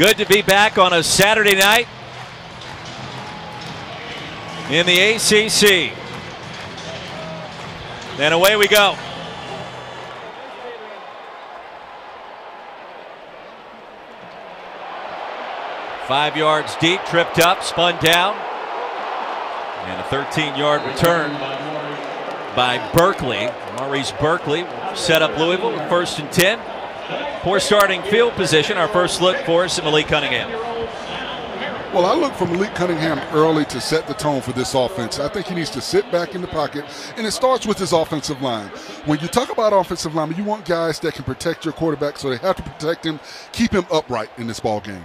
Good to be back on a Saturday night in the ACC. And away we go. Five yards deep, tripped up, spun down. And a 13-yard return by Berkeley. Maurice Berkeley set up Louisville with 1st and 10. Poor starting field position. Our first look for us at Malik Cunningham. Well, I look for Malik Cunningham early to set the tone for this offense. I think he needs to sit back in the pocket, and it starts with his offensive line. When you talk about offensive linemen, you want guys that can protect your quarterback, so they have to protect him, keep him upright in this ball game.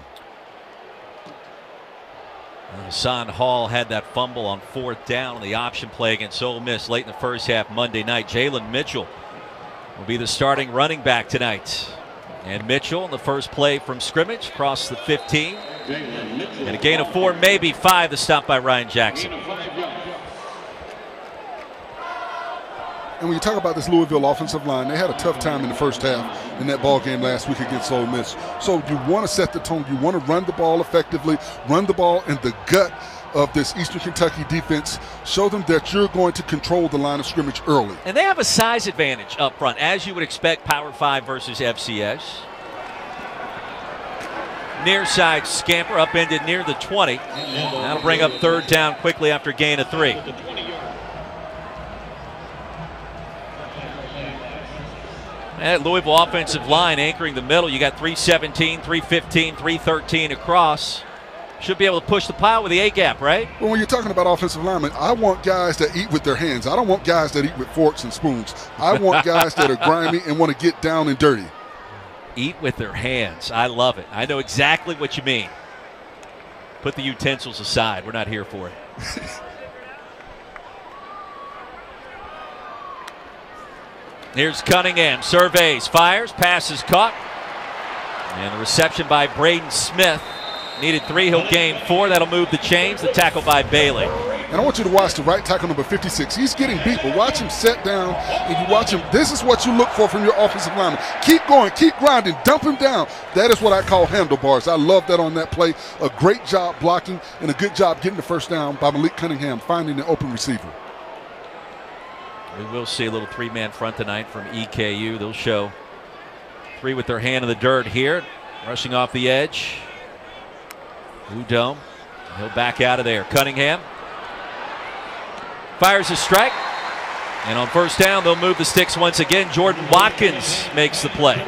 Hassan Hall had that fumble on 4th down in the option play against Ole Miss late in the first half Monday night. Jalen Mitchell will be the starting running back tonight. And Mitchell on the first play from scrimmage, crossed the 15. And a gain of 4, maybe 5, the stop by Ryan Jackson. And when you talk about this Louisville offensive line, they had a tough time in the first half in that ball game last week against Ole Miss. So you want to set the tone. You want to run the ball effectively, run the ball in the gut of this Eastern Kentucky defense. Show them that you're going to control the line of scrimmage early. And they have a size advantage up front, as you would expect, Power 5 versus FCS. Near side scamper, upended near the 20. That'll bring up 3rd down quickly after gain of 3. That Louisville offensive line anchoring the middle. You got 317, 315, 313 across. Should be able to push the pile with the A-gap, right? Well, when you're talking about offensive linemen, I want guys that eat with their hands. I don't want guys that eat with forks and spoons. I want guys that are grimy and want to get down and dirty. Eat with their hands. I love it. I know exactly what you mean. Put the utensils aside. We're not here for it. Here's Cunningham, surveys, fires, passes caught. And the reception by Braden Smith. Needed 3, he'll gain 4. That'll move the chains. The tackle by Bailey. And I want you to watch the right tackle, number 56. He's getting beat, but watch him set down, and you watch him. This is what you look for from your offensive lineman. Keep going, keep grinding, dump him down. That is what I call handlebars. I love that on that play. A great job blocking and a good job getting the 1st down by Malik Cunningham, finding the open receiver. We will see a little 3-man front tonight from EKU. They'll show 3 with their hand in the dirt here. Rushing off the edge. Udome. He'll back out of there. Cunningham fires a strike. And on 1st down, they'll move the sticks once again. Jordan Watkins makes the play.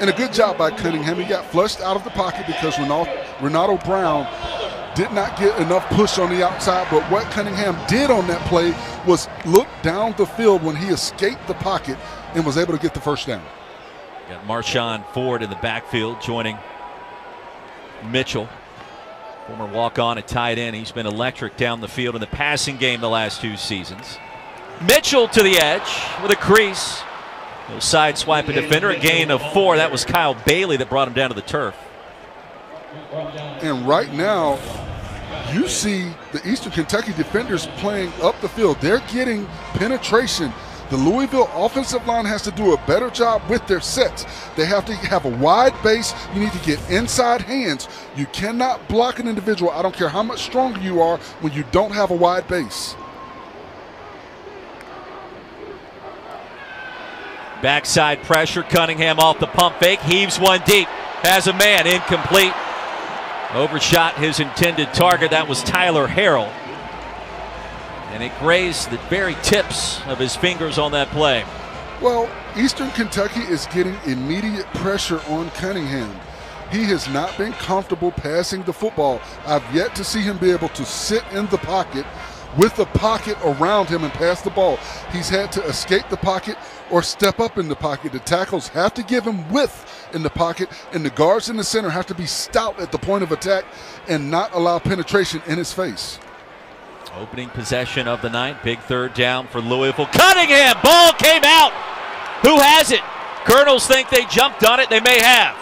And a good job by Cunningham. He got flushed out of the pocket because Renato Brown did not get enough push on the outside. But what Cunningham did on that play was look down the field when he escaped the pocket and was able to get the 1st down. Got Marshawn Ford in the backfield joining Mitchell. Former walk-on at tight end. He's been electric down the field in the passing game the last 2 seasons. Mitchell to the edge with a crease. He'll sideswipe a defender. A gain of 4. That was Kyle Bailey that brought him down to the turf. And right now, you see the Eastern Kentucky defenders playing up the field. They're getting penetration. The Louisville offensive line has to do a better job with their sets. They have to have a wide base. You need to get inside hands. You cannot block an individual. I don't care how much stronger you are when you don't have a wide base. Backside pressure. Cunningham off the pump fake. Heaves one deep. Has a man. Incomplete. Overshot his intended target. That was Tyler Harrell. And it grazed the very tips of his fingers on that play. Well, Eastern Kentucky is getting immediate pressure on Cunningham. He has not been comfortable passing the football. I've yet to see him be able to sit in the pocket with the pocket around him and pass the ball. He's had to escape the pocket or step up in the pocket. The tackles have to give him width in the pocket, and the guards in the center have to be stout at the point of attack and not allow penetration in his face. Opening possession of the night. Big 3rd down for Louisville. Cunningham! Ball came out! Who has it? Colonels think they jumped on it. They may have.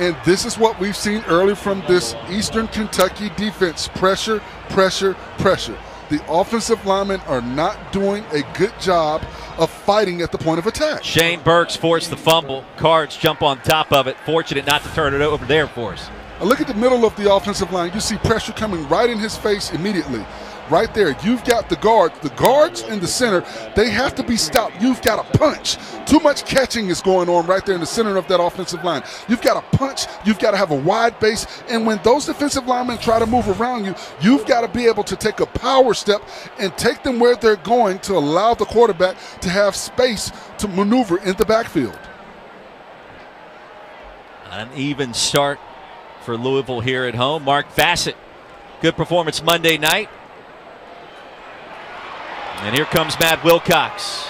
And this is what we've seen early from this Eastern Kentucky defense. Pressure, pressure, pressure. the offensive linemen are not doing a good job of fighting at the point of attack. Shane Burks forced the fumble. Cards jump on top of it. Fortunate not to turn it over there for us. Look at the middle of the offensive line. You see pressure coming right in his face immediately. Right there, you've got the guards. The guards in the center, they have to be stopped. You've got to punch. Too much catching is going on right there in the center of that offensive line. You've got to punch. You've got to have a wide base. And when those defensive linemen try to move around you, you've got to be able to take a power step and take them where they're going to allow the quarterback to have space to maneuver in the backfield. An even start for Louisville here at home. Mark Bassett, good performance Monday night. And here comes Matt Wilcox.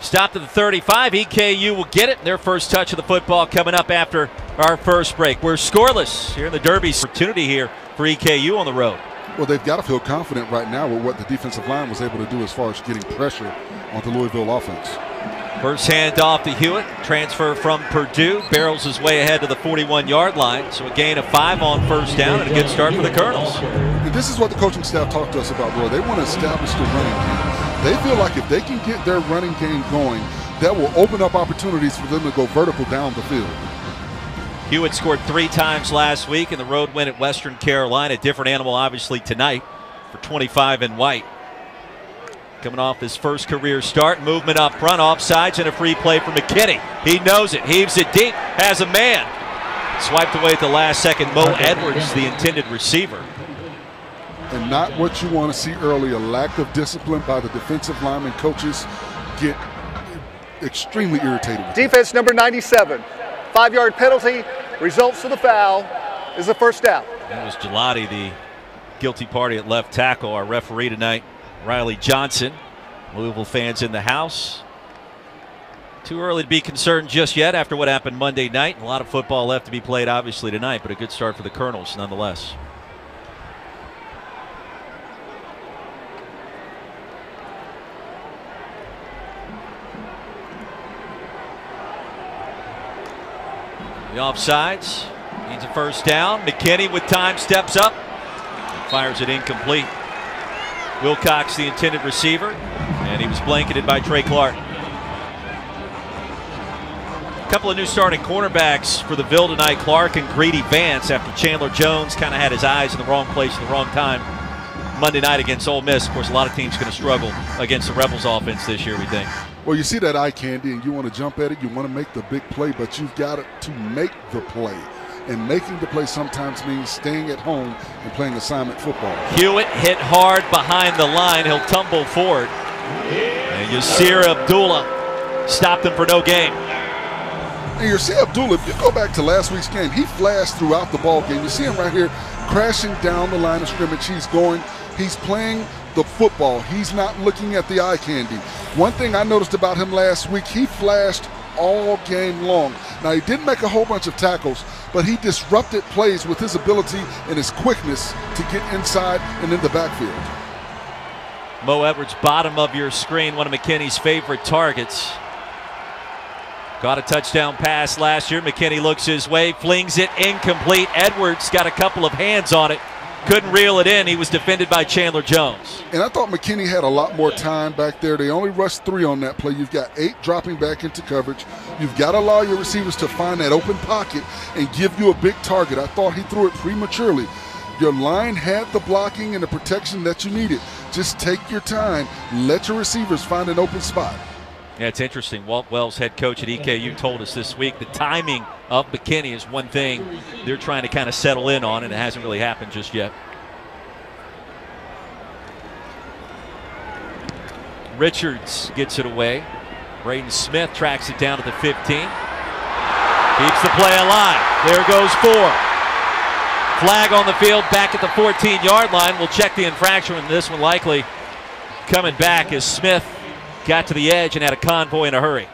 Stopped at the 35. EKU will get it. Their first touch of the football coming up after our first break. We're scoreless here in the Derby. Opportunity here for EKU on the road. Well, they've got to feel confident right now with what the defensive line was able to do as far as getting pressure on the Louisville offense. First handoff to Hewitt. Transfer from Purdue. Barrels his way ahead to the 41-yard line. So a gain of 5 on first down and a good start for the Colonels. This is what the coaching staff talked to us about, Roy. They want to establish the running game. They feel like if they can get their running game going, that will open up opportunities for them to go vertical down the field. Hewitt scored 3 times last week in the road win at Western Carolina. Different animal, obviously, tonight for 25 in white. Coming off his first career start. Movement up front, offsides, and a free play for McKinney. He knows it. Heaves it deep. Has a man. Swiped away at the last second. Moe Edwards, the intended receiver. And not what you want to see early. A lack of discipline by the defensive linemen. Coaches get extremely irritated. Defense number 97. 5-yard penalty. Results of the foul is the first down. That was Gelati, the guilty party at left tackle. Our referee tonight, Riley Johnson. Louisville fans in the house. Too early to be concerned just yet after what happened Monday night. A lot of football left to be played, obviously, tonight, but a good start for the Colonels nonetheless. The offsides needs a first down. McKinney with time steps up. Fires it incomplete. Wilcox, the intended receiver, and he was blanketed by Trey Clark. A couple of new starting cornerbacks for the Ville tonight. Clark and Greedy Vance after Chandler Jones kind of had his eyes in the wrong place at the wrong time Monday night against Ole Miss. Of course, a lot of teams going to struggle against the Rebels offense this year, we think. Well, you see that eye candy, and you want to jump at it. You want to make the big play, but you've got to make the play. And making the play sometimes means staying at home and playing assignment football. Hewitt hit hard behind the line. He'll tumble forward. And Yasir Abdullah stopped him for no gain. And Yasir Abdullah, if you go back to last week's game, he flashed throughout the ball game. You see him right here crashing down the line of scrimmage. He's going. He's playing the football. He's not looking at the eye candy. One thing I noticed about him last week, he flashed all game long. Now, he didn't make a whole bunch of tackles, but he disrupted plays with his ability and his quickness to get inside and in the backfield. Moe Edwards, bottom of your screen, one of McKinney's favorite targets. Got a touchdown pass last year. McKinney looks his way, flings it incomplete. Edwards got a couple of hands on it. Couldn't reel it in. He was defended by Chandler Jones. And I thought McKinney had a lot more time back there. They only rushed 3 on that play. You've got 8 dropping back into coverage. You've got to allow your receivers to find that open pocket and give you a big target. I thought he threw it prematurely. Your line had the blocking and the protection that you needed. Just take your time. Let your receivers find an open spot. Yeah, it's interesting. Walt Wells, head coach at EKU, told us this week the timing of McKinney is one thing they're trying to kind of settle in on, and it hasn't really happened just yet. Richards gets it away. Braden Smith tracks it down to the 15. Keeps the play alive. There goes 4. Flag on the field back at the 14-yard line. We'll check the infraction, and this one likely coming back as Smith got to the edge and had a convoy in a hurry.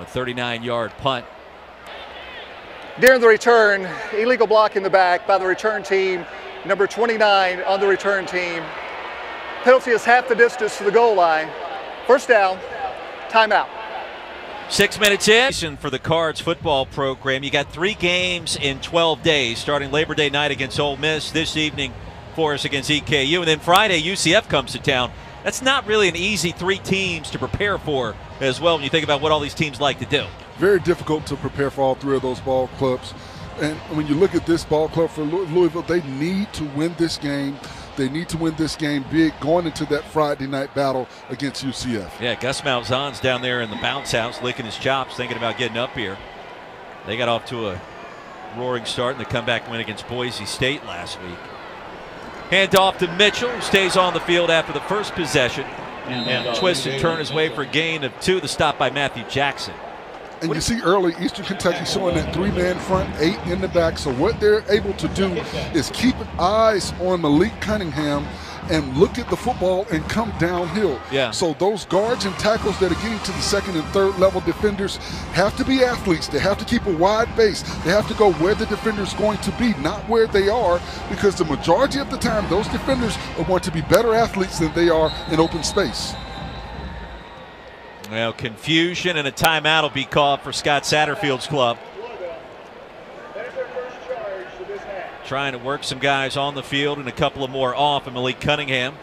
A 39-yard punt. During the return, illegal block in the back by the return team. Number 29 on the return team. Penalty is half the distance to the goal line. First down, timeout. 6 minutes in. For the Cards football program, you got 3 games in 12 days, starting Labor Day night against Ole Miss, this evening for us against EKU, and then Friday UCF comes to town. That's not really an easy 3 teams to prepare for as well when you think about what all these teams like to do. Very difficult to prepare for all 3 of those ball clubs. And when you look at this ball club for Louisville, they need to win this game. They need to win this game big going into that Friday night battle against UCF. Yeah, Gus Malzahn's down there in the bounce house licking his chops, thinking about getting up here. They got off to a roaring start in the comeback win against Boise State last week. Hand off to Mitchell, who stays on the field after the first possession. And twists and turn his way for a gain of 2, the stop by Matthew Jackson. And you see early Eastern Kentucky showing that 3-man front, 8 in the back. So what they're able to do is keep eyes on Malik Cunningham and look at the football and come downhill. Yeah. So those guards and tackles that are getting to the 2nd and 3rd level defenders have to be athletes. They have to keep a wide base. They have to go where the defender's going to be, not where they are, because the majority of the time those defenders are going to be better athletes than they are in open space. Well, confusion and a timeout will be called for Scott Satterfield's club. Trying to work some guys on the field and a couple of more off, and Malik Cunningham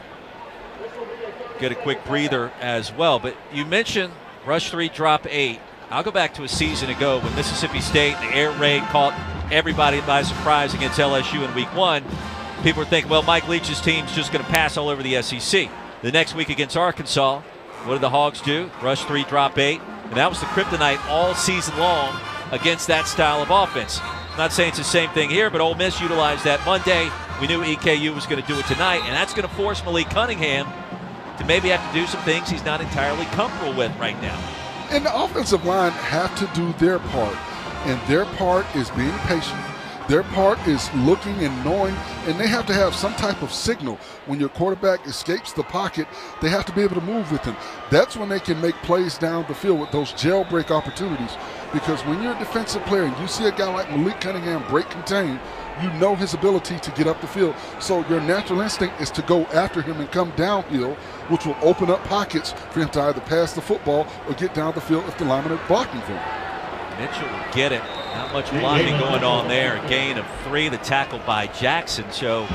get a quick breather as well. But you mentioned rush 3, drop 8. I'll go back to a season ago when Mississippi State, the air raid, caught everybody by surprise against LSU in week 1. People are thinking, well, Mike Leach's team's just going to pass all over the SEC. The next week against Arkansas, what did the Hogs do? Rush 3, drop 8. And that was the kryptonite all season long against that style of offense. I'm not saying it's the same thing here, but Ole Miss utilized that Monday. We knew EKU was going to do it tonight, and that's going to force Malik Cunningham to maybe have to do some things he's not entirely comfortable with right now. And the offensive line have to do their part, and their part is being patient. Their part is looking and knowing, and they have to have some type of signal. When your quarterback escapes the pocket, they have to be able to move with him. That's when they can make plays down the field with those jailbreak opportunities, because when you're a defensive player and you see a guy like Malik Cunningham break contain, you know his ability to get up the field. So your natural instinct is to go after him and come downhill, which will open up pockets for him to either pass the football or get down the field if the linemen are blocking for him. Mitchell will get it. Not much blocking going on there. A gain of 3, the tackle by Jackson. So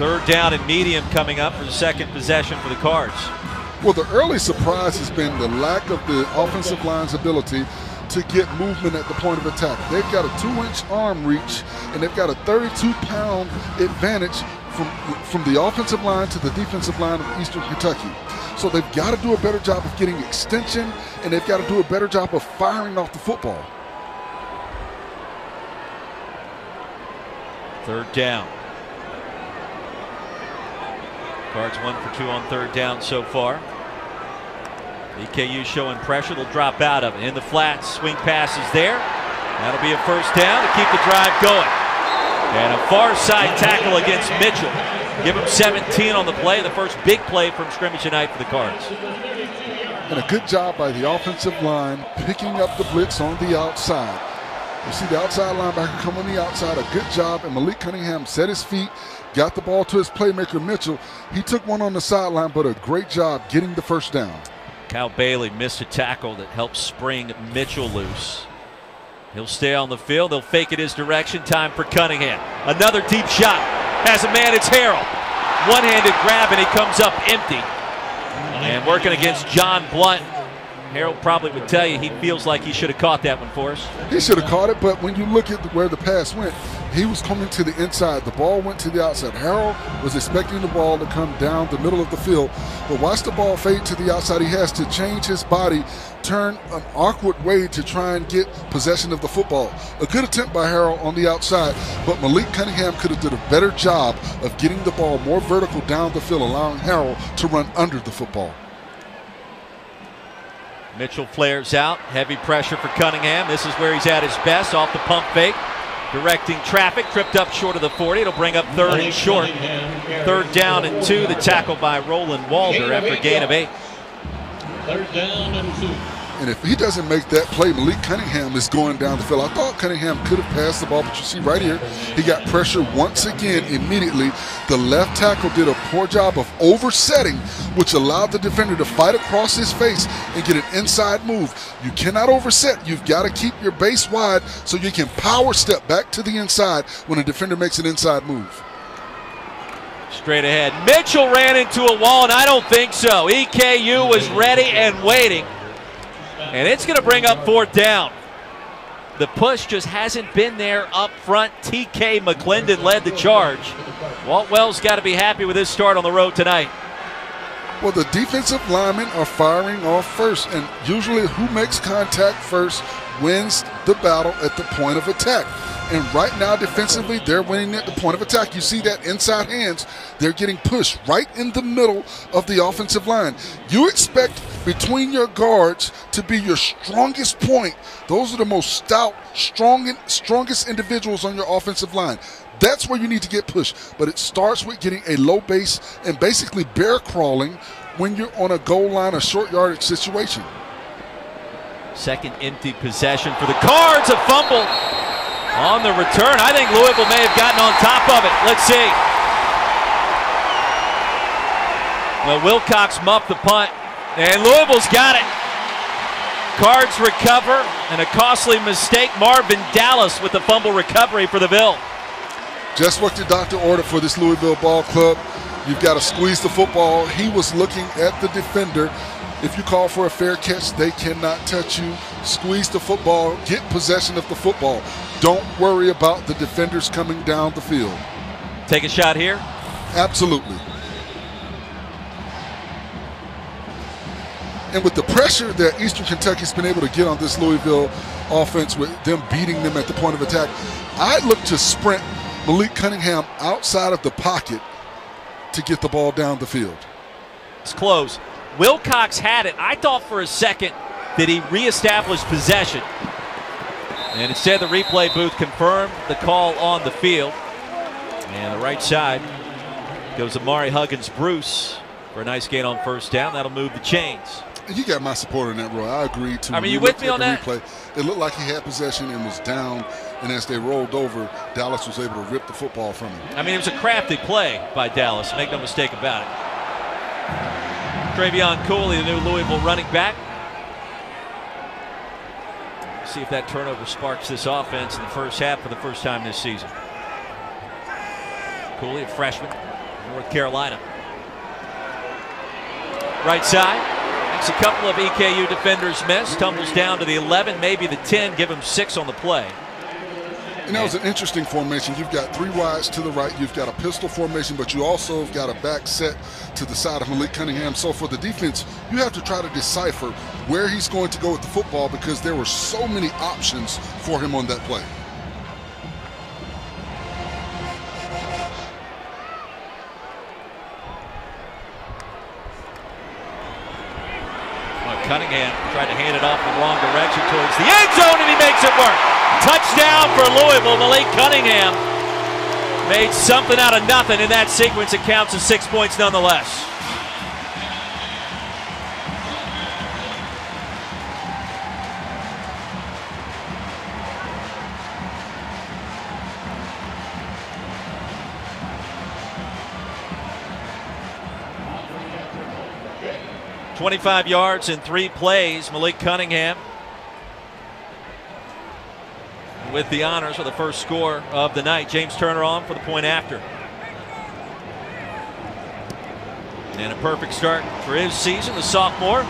3rd down and medium coming up for the 2nd possession for the Cards. Well, the early surprise has been the lack of the offensive line's ability to get movement at the point of attack. They've got a 2-inch arm reach, and they've got a 32-pound advantage from the offensive line to the defensive line of Eastern Kentucky. So they've got to do a better job of getting extension, and they've got to do a better job of firing off the football. 3rd down. Cards 1 for 2 on 3rd down so far. EKU showing pressure. They'll drop out of it. In the flat, swing pass is there. That'll be a 1st down to keep the drive going. And a far side tackle against Mitchell. Give him 17 on the play. The first big play from scrimmage tonight for the Cards. And a good job by the offensive line picking up the blitz on the outside. You see the outside linebacker come on the outside, a good job, and Malik Cunningham set his feet, got the ball to his playmaker Mitchell. He took one on the sideline, but a great job getting the 1st down. Kyle Bailey missed a tackle that helped spring Mitchell loose. He'll stay on the field. They'll fake it his direction. Time for Cunningham. Another deep shot. Has a man. It's Harrell. One-handed grab, and he comes up empty. And working against John Blunt. Harold probably would tell you he feels like he should have caught that one for us. He should have caught it, but when you look at where the pass went, he was coming to the inside. The ball went to the outside. Harold was expecting the ball to come down the middle of the field, but watch the ball fade to the outside. He has to change his body, turn an awkward way to try and get possession of the football. A good attempt by Harold on the outside, but Malik Cunningham could have done a better job of getting the ball more vertical down the field, allowing Harold to run under the football. Mitchell flares out, heavy pressure for Cunningham. This is where he's at his best, off the pump fake, directing traffic, tripped up short of the 40. It'll bring up 3rd and short. 3rd down and 2, the tackle by Roland Walder after a gain of 8. 3rd down and 2. And if he doesn't make that play, Malik Cunningham is going down the field. I thought Cunningham could have passed the ball, but you see right here, he got pressure once again immediately. The left tackle did a poor job of oversetting, which allowed the defender to fight across his face and get an inside move. You cannot overset. You've got to keep your base wide so you can power step back to the inside when a defender makes an inside move. Straight ahead. Mitchell ran into a wall, and I don't think so. EKU was ready and waiting. And it's going to bring up fourth down. The push just hasn't been there up front. TK McClendon led the charge. Walt Wells got to be happy with his start on the road tonight. Well, the defensive linemen are firing off first, and usually who makes contact first wins the battle at the point of attack. And right now, defensively, they're winning at the point of attack. You see that inside hands. They're getting pushed right in the middle of the offensive line. You expect between your guards to be your strongest point. Those are the most stout, strongest individuals on your offensive line. That's where you need to get pushed. But it starts with getting a low base and basically bear crawling when you're on a goal line or short yardage situation. Second empty possession for the Cards. A fumble on the return. I think Louisville may have gotten on top of it. Let's see. Well, Wilcox muffed the punt, and Louisville's got it. Cards recover, and a costly mistake. Marvin Dallas with the fumble recovery for the Ville. Just what the doctor ordered for this Louisville ball club. You've got to squeeze the football. He was looking at the defender. If you call for a fair catch, they cannot touch you. Squeeze the football. Get possession of the football. Don't worry about the defenders coming down the field. Take a shot here? Absolutely. And with the pressure that Eastern Kentucky's been able to get on this Louisville offense, with them beating them at the point of attack, I'd look to sprint Malik Cunningham outside of the pocket to get the ball down the field. It's close. Wilcox had it. I thought for a second that he reestablished possession. And instead, the replay booth confirmed the call on the field. And the right side goes Amari Huggins-Bruce for a nice gain on first down. That'll move the chains. You got my support on that, Roy. I agree to. I mean, you with me on that? Replay. It looked like he had possession and was down. And as they rolled over, Dallas was able to rip the football from him. I mean, it was a crafty play by Dallas. Make no mistake about it. Travion Cooley, the new Louisville running back. See if that turnover sparks this offense in the first half for the first time this season. Cooley, a freshman, North Carolina. Right side. Makes a couple of EKU defenders miss. Tumbles down to the 11, maybe the 10. Give him 6 on the play. And that was an interesting formation. You've got 3 wides to the right. You've got a pistol formation, but you also have got a back set to the side of Malik Cunningham. So for the defense, you have to try to decipher where he's going to go with the football because there were so many options for him on that play. Well, Cunningham tried to hand it off in the wrong direction towards the end zone, and he makes it work. Touchdown for Louisville. Malik Cunningham made something out of nothing in that sequence. It counts as 6 points nonetheless. Yeah. 25 yards in 3 plays. Malik Cunningham with the honors for the first score of the night. James Turner on for the point after. And a perfect start for his season, the sophomore.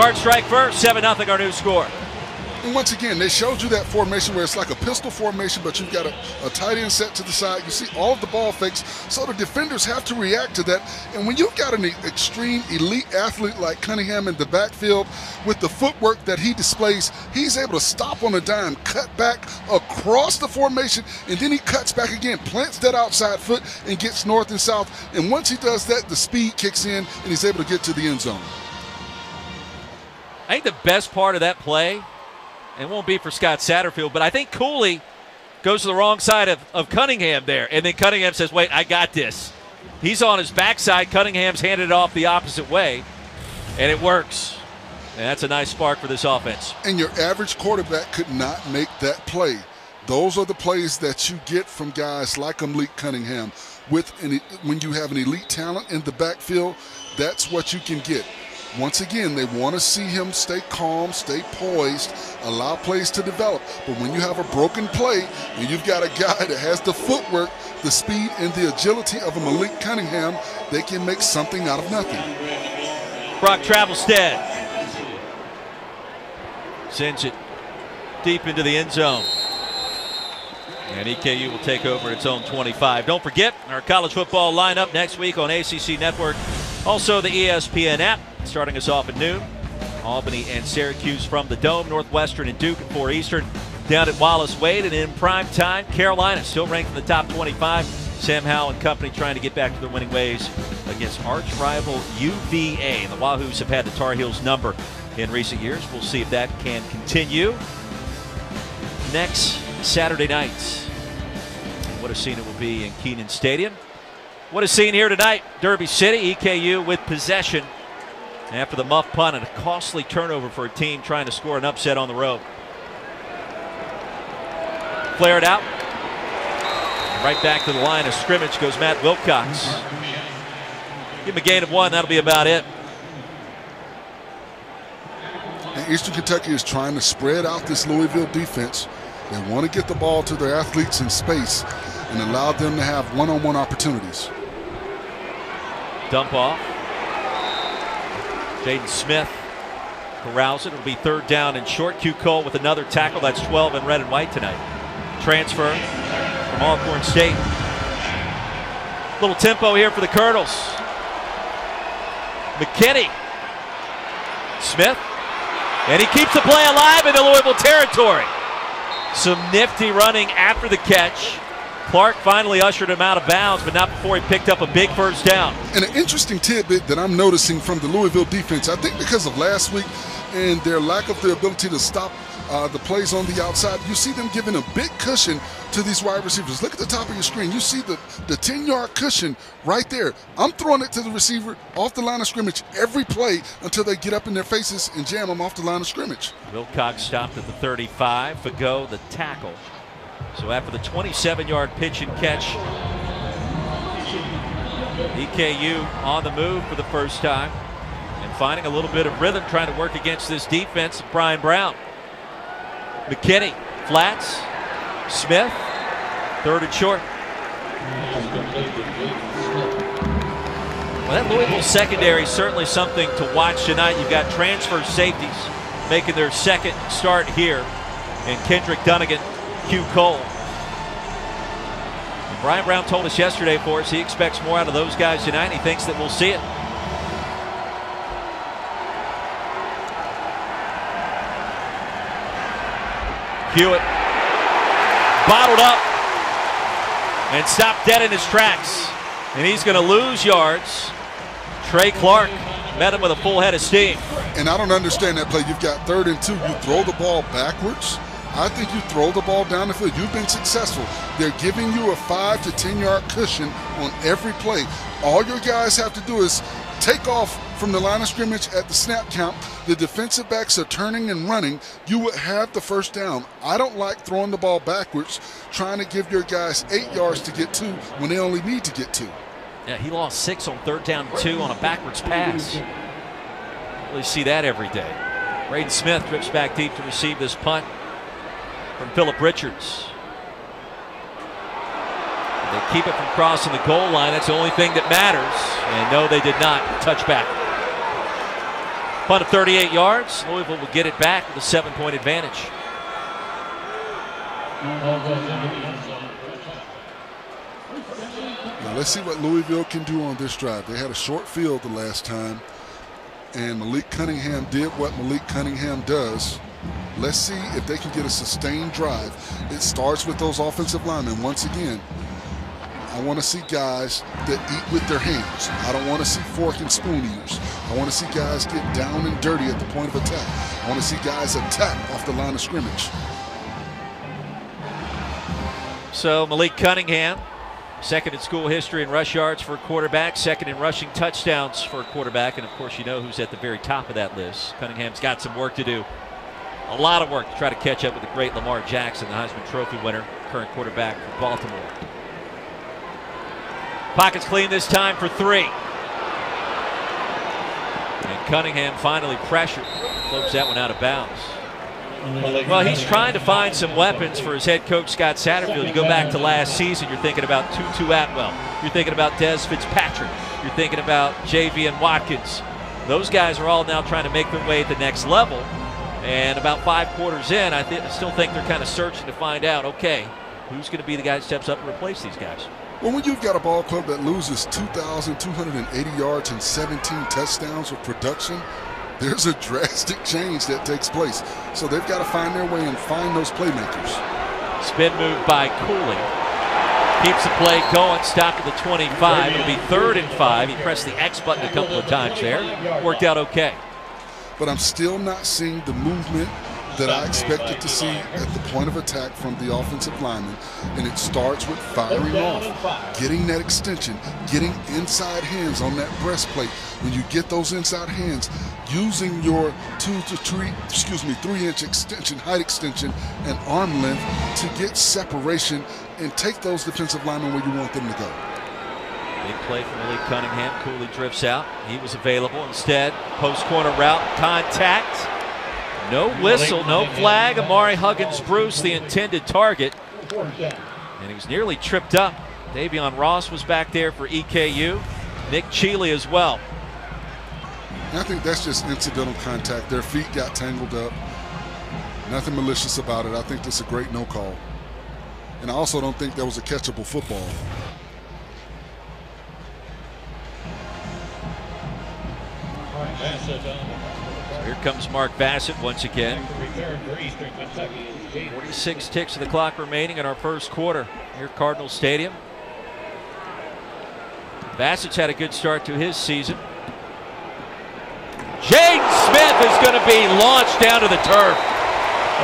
Card strike first, 7-0 our new score. And once again, they showed you that formation where it's like a pistol formation, but you've got a tight end set to the side. You see all of the ball fakes, so the defenders have to react to that. And when you've got an extreme elite athlete like Cunningham in the backfield, with the footwork that he displays, he's able to stop on a dime, cut back across the formation, and then he cuts back again, plants that outside foot, and gets north and south. And once he does that, the speed kicks in, and he's able to get to the end zone. I think the best part of that play, and won't be for Scott Satterfield, but I think Cooley goes to the wrong side of Cunningham there. And then Cunningham says, wait, I got this. He's on his backside. Cunningham's handed it off the opposite way, and it works. And that's a nice spark for this offense. And your average quarterback could not make that play. Those are the plays that you get from guys like Malik Cunningham. When you have an elite talent in the backfield, that's what you can get. Once again, they want to see him stay calm, stay poised, allow plays to develop. But when you have a broken play and you've got a guy that has the footwork, the speed, and the agility of a Malik Cunningham, they can make something out of nothing. Brock Travelstead sends it deep into the end zone. And EKU will take over its own 25. Don't forget our college football lineup next week on ACC Network. Also the ESPN app starting us off at noon. Albany and Syracuse from the Dome, Northwestern and Duke at 4 Eastern. Down at Wallace Wade, and in prime time, Carolina still ranked in the top 25. Sam Howell and company trying to get back to their winning ways against arch rival UVA. The Wahoos have had the Tar Heels number in recent years. We'll see if that can continue next Saturday night. What a scene it will be in Keenan Stadium. What a scene here tonight. Derby City, EKU with possession after the muff punt and a costly turnover for a team trying to score an upset on the road. Flared out. Right back to the line of scrimmage goes Matt Wilcox. Give him a gain of one. That'll be about it. And Eastern Kentucky is trying to spread out this Louisville defense. They want to get the ball to their athletes in space and allow them to have one-on-one opportunities. Dump off. Jaden Smith corrals it. It'll be third down and short. Q Cole with another tackle. That's 12 in red and white tonight. Transfer from Alcorn State. Little tempo here for the Colonels. McKinney. Smith. And he keeps the play alive into Louisville territory. Some nifty running after the catch. Clark finally ushered him out of bounds, but not before he picked up a big first down. And an interesting tidbit that I'm noticing from the Louisville defense, I think because of last week and their lack of the ability to stop the plays on the outside, you see them giving a big cushion to these wide receivers. Look at the top of your screen. You see the 10-yard cushion right there. I'm throwing it to the receiver off the line of scrimmage every play until they get up in their faces and jam them off the line of scrimmage. Wilcox stopped at the 35. Fago, the tackle. So after the 27-yard pitch and catch, EKU on the move for the first time and finding a little bit of rhythm, trying to work against this defense of Brian Brown. McKinney, flats, Smith, third and short. Well, that Louisville secondary is certainly something to watch tonight. You've got transfer safeties making their second start here, and Kendrick Dunnigan, Q Cole. And Brian Brown told us yesterday for us he expects more out of those guys tonight, and he thinks that we'll see it. Hewitt bottled up and stopped dead in his tracks, and he's going to lose yards. Trey Clark met him with a full head of steam. And I don't understand that play. You've got third and two. You throw the ball backwards. I think you throw the ball down the field. You've been successful. They're giving you a 5- to 10-yard cushion on every play. All your guys have to do is take off from the line of scrimmage at the snap count. The defensive backs are turning and running. You would have the first down. I don't like throwing the ball backwards, trying to give your guys 8 yards to get two when they only need to get two. Yeah, he lost 6 on third down and 2 on a backwards pass. Really see that every day. Braden Smith drifts back deep to receive this punt from Philip Richards. They keep it from crossing the goal line. That's the only thing that matters. And no, they did not touch back. Punt of 38 yards. Louisville will get it back with a 7-point advantage. Now let's see what Louisville can do on this drive. They had a short field the last time, and Malik Cunningham did what Malik Cunningham does. Let's see if they can get a sustained drive. It starts with those offensive linemen. Once again, I want to see guys that eat with their hands. I don't want to see fork and spoon eaters. I want to see guys get down and dirty at the point of attack. I want to see guys attack off the line of scrimmage. So Malik Cunningham Second in school history in rush yards for a quarterback, second in rushing touchdowns for a quarterback, and of course you know who's at the very top of that list. Cunningham's got some work to do, a lot of work to try to catch up with the great Lamar Jackson, the Heisman Trophy winner, current quarterback for Baltimore. Pockets clean this time for three. And Cunningham finally pressured, floats that one out of bounds. Well, he's trying to find some weapons for his head coach, Scott Satterfield. You go back to last season, you're thinking about Tutu Atwell. You're thinking about Des Fitzpatrick. You're thinking about Javion Watkins. Those guys are all now trying to make their way at the next level. And about 5 quarters in, I still think they're kind of searching to find out, okay, who's going to be the guy that steps up and replace these guys? Well, when you've got a ball club that loses 2,280 yards and 17 touchdowns with production, there's a drastic change that takes place. So they've got to find their way and find those playmakers. Spin move by Cooley. Keeps the play going, stopped at the 25. It'll be 3rd and 5. He pressed the X button a couple of times there. Worked out okay. But I'm still not seeing the movement that I expected to see at the point of attack from the offensive lineman, and it starts with firing off, getting that extension, getting inside hands on that breastplate. When you get those inside hands, using your 3-inch extension, height extension, and arm length to get separation and take those defensive linemen where you want them to go. Big play from Malik Cunningham. Cooley drifts out. He was available instead. Post corner route, contact. No whistle, no flag. Amari Huggins-Bruce, the intended target. And he was nearly tripped up. Davion Ross was back there for EKU. Nick Cheeley as well. I think that's just incidental contact. Their feet got tangled up. Nothing malicious about it. I think that's a great no call. And I also don't think that was a catchable football. Here comes Mark Bassett once again. 46 ticks of the clock remaining in our first quarter here at Cardinal Stadium. Bassett's had a good start to his season. Jaden Smith is going to be launched down to the turf.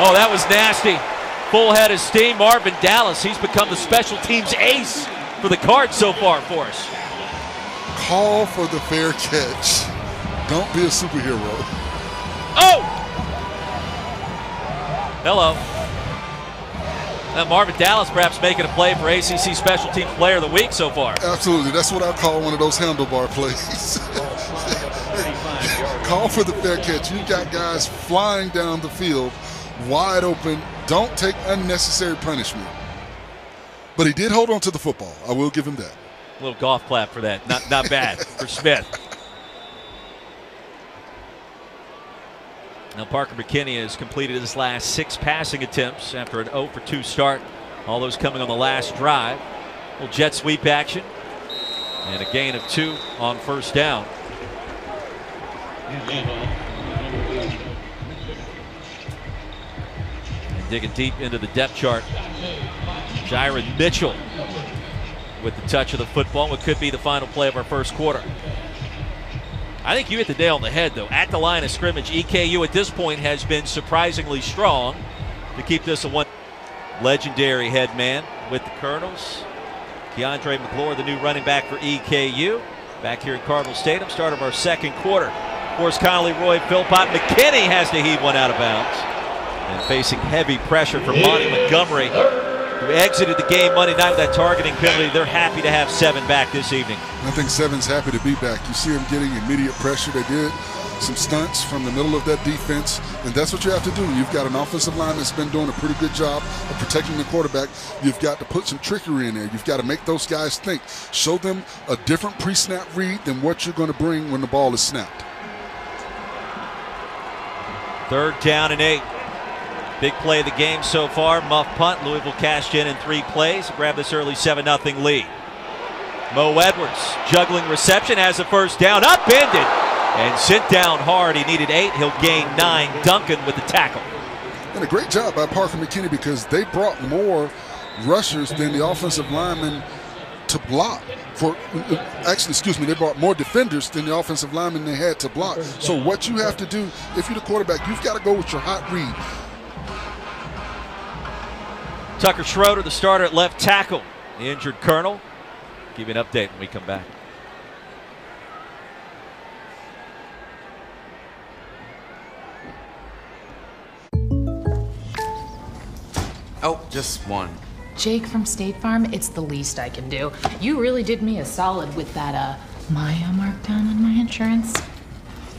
Oh, that was nasty. Full head of steam. Marvin Dallas, he's become the special teams ace for the Cards so far for us. Call for the fair catch. Don't be a superhero. Oh! Hello. Marvin Dallas perhaps making a play for ACC Special Teams Player of the Week so far. Absolutely. That's what I call one of those handlebar plays. Call for the fair catch. You've got guys flying down the field, wide open. Don't take unnecessary punishment. But he did hold on to the football. I will give him that. A little golf clap for that. Not bad for Smith. Now Parker McKinney has completed his last 6 passing attempts after an 0-for-2 start. All those coming on the last drive. Little jet sweep action. And a gain of 2 on first down. And digging deep into the depth chart. Jalen Mitchell with the touch of the football. What could be the final play of our first quarter. I think you hit the nail on the head, though. At the line of scrimmage, EKU at this point has been surprisingly strong to keep this a one. Legendary head man with the Colonels. Keandre McClure, the new running back for EKU. Back here at Cardinal Stadium, start of our second quarter. Forrest Conley, Roy Philpott. McKinney has to heave one out of bounds. And facing heavy pressure from Monty Montgomery, who exited the game Monday night with that targeting penalty. They're happy to have 7 back this evening. I think 7's happy to be back. You see them getting immediate pressure. They did some stunts from the middle of that defense, and that's what you have to do. You've got an offensive line that's been doing a pretty good job of protecting the quarterback. You've got to put some trickery in there. You've got to make those guys think. Show them a different pre-snap read than what you're going to bring when the ball is snapped. 3rd down and 8. Big play of the game so far. Muff punt. Louisville cashed in 3 plays. Grab this early 7-0 lead. Moe Edwards juggling reception. Has the first down. Upended. And sent down hard. He needed 8. He'll gain 9. Duncan with the tackle. And a great job by Parker McKinney, because they brought more rushers than the offensive linemen to block. They brought more defenders than the offensive linemen they had to block. So what you have to do, if you're the quarterback, you've got to go with your hot read. Tucker Schroeder, the starter at left tackle, the injured Colonel, Give you an update when we come back. Oh, just one. Jake from State Farm, it's the least I can do. You really did me a solid with that, Maya markdown on my insurance.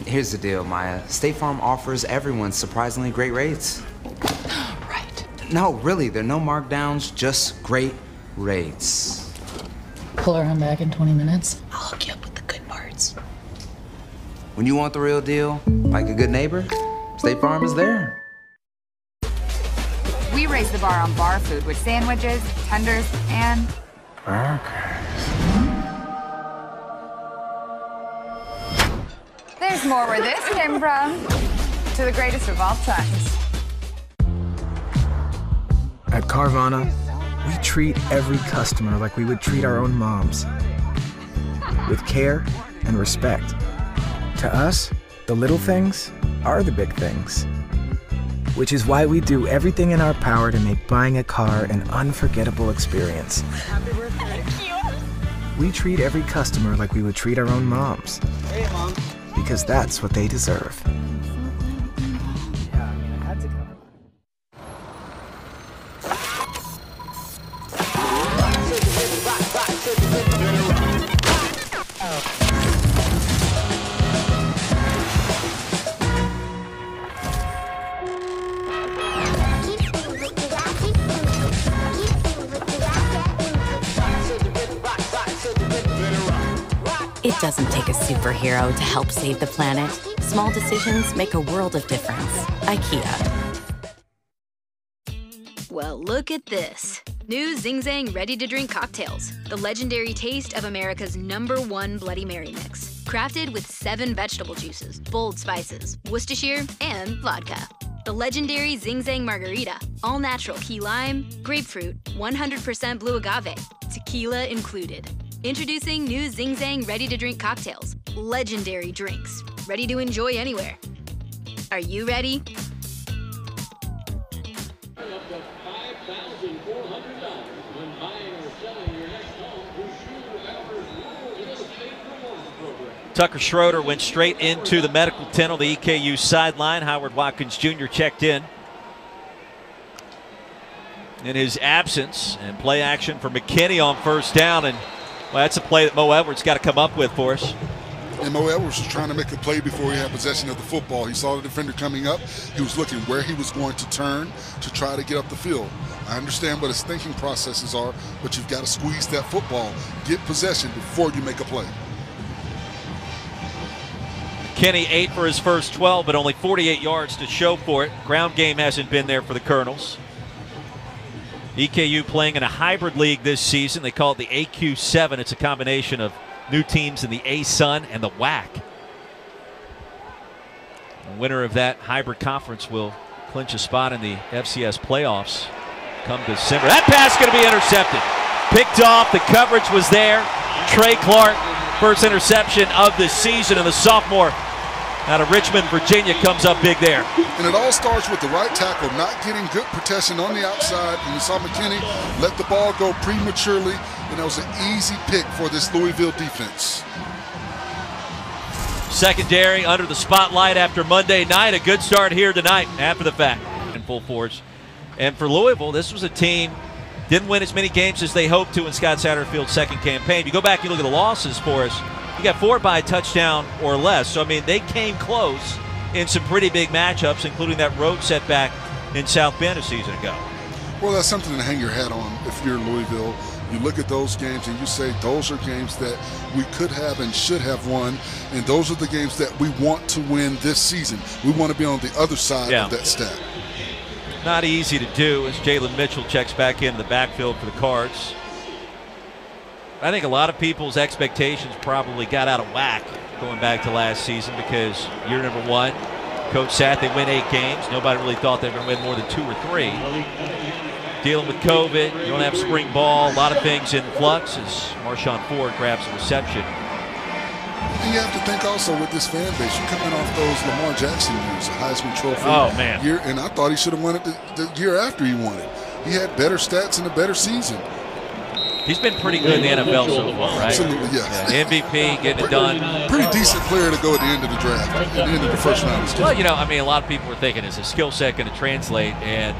Here's the deal, Maya. State Farm offers everyone surprisingly great rates. Right. No, really, there are no markdowns, just great rates. Pull around back in 20 minutes. I'll hook you up with the good parts. When you want the real deal, like a good neighbor, State Farm is there. We raise the bar on bar food with sandwiches, tenders, and burgers. There's more where this came from. To the greatest of all times. At Carvana, we treat every customer like we would treat our own moms. With care and respect. To us, the little things are the big things. Which is why we do everything in our power to make buying a car an unforgettable experience. Happy birthday. Thank you. We treat every customer like we would treat our own moms. Hey, Mom. Because that's what they deserve. Yeah, I mean, I had to cover that. Oh. It doesn't take a superhero to help save the planet. Small decisions make a world of difference. IKEA. Well, look at this. New Zing Zang ready-to-drink cocktails. The legendary taste of America's #1 Bloody Mary mix. Crafted with 7 vegetable juices, bold spices, Worcestershire, and vodka. The legendary Zing Zang margarita. All-natural key lime, grapefruit, 100% blue agave, tequila included. Introducing new Zing Zang ready-to-drink cocktails. Legendary drinks, ready to enjoy anywhere. Are you ready? Tucker Schroeder went straight into the medical tent on the EKU sideline. Howard Watkins Jr. checked in his absence, and play action for McKinney on first down, and well, that's a play that Moe Edwards got to come up with for us. And Moe Edwards was trying to make a play before he had possession of the football. He saw the defender coming up. He was looking where he was going to turn to try to get up the field. I understand what his thinking processes are, but you've got to squeeze that football, get possession before you make a play. McKinney 8 for his first 12, but only 48 yards to show for it. Ground game hasn't been there for the Colonels. EKU playing in a hybrid league this season. They call it the AQ7. It's a combination of new teams in the ASUN and the WAC. The winner of that hybrid conference will clinch a spot in the FCS playoffs come December. That pass going to be intercepted. Picked off. The coverage was there. Trey Clark, first interception of the season, and the sophomore out of Richmond, Virginia, comes up big there. And it all starts with the right tackle not getting good protection on the outside. And you saw McKinney let the ball go prematurely, and that was an easy pick for this Louisville defense. Secondary under the spotlight after Monday night. A good start here tonight after the fact in full force. And for Louisville, this was a team didn't win as many games as they hoped to in Scott Satterfield's second campaign. You go back and look at the losses for us. You got 4 by a touchdown or less. So, I mean, they came close in some pretty big matchups, including that road setback in South Bend a season ago. Well, that's something to hang your hat on if you're Louisville. You look at those games and you say those are games that we could have and should have won, and those are the games that we want to win this season. We want to be on the other side of that stat. Not easy to do as Jalen Mitchell checks back into the backfield for the Cards. I think a lot of people's expectations probably got out of whack going back to last season because year #1, Coach Sat, they win 8 games. Nobody really thought they were going to win more than 2 or 3. Dealing with COVID, you don't have spring ball, a lot of things in flux as Marshawn Ford grabs a reception. And you have to think also with this fan base, you're coming off those Lamar Jackson years, a Heisman Trophy year, and I thought he should have won it the year after he won it. He had better stats and a better season. He's been pretty good in the NFL so far, right? Absolutely, yes. Yeah, MVP, getting it done. Pretty decent player to go at the end of the draft, at the end of the first round. Well, you know, I mean, a lot of people were thinking, is his skill set going to translate? And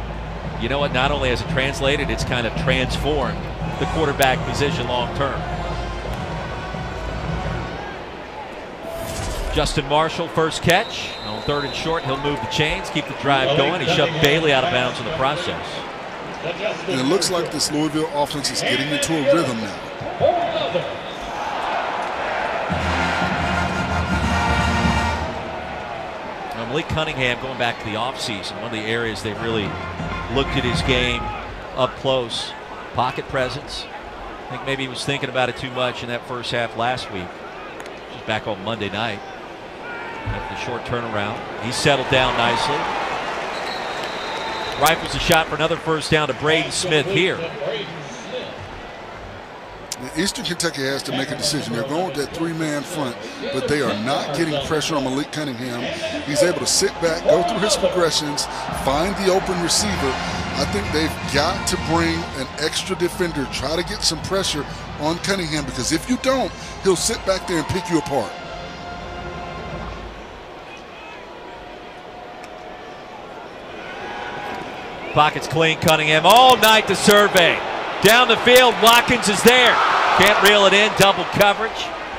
you know what? Not only has it translated, it's kind of transformed the quarterback position long term. Justin Marshall, first catch. On third and short, he'll move the chains, keep the drive going. He shoved Bailey out of bounds in the process. And it looks like this Louisville offense is getting into a rhythm now. Now Malik Cunningham, going back to the offseason, one of the areas they really looked at his game up close, pocket presence. I think maybe he was thinking about it too much in that first half last week. Just back on Monday night. After the short turnaround, he settled down nicely. Rifles a shot for another first down to Braden Smith here. Eastern Kentucky has to make a decision. They're going with that three-man front, but they are not getting pressure on Malik Cunningham. He's able to sit back, go through his progressions, find the open receiver. I think they've got to bring an extra defender, try to get some pressure on Cunningham, because if you don't, he'll sit back there and pick you apart. Pockets clean, Cunningham all night to survey. Down the field, Watkins is there. Can't reel it in, double coverage.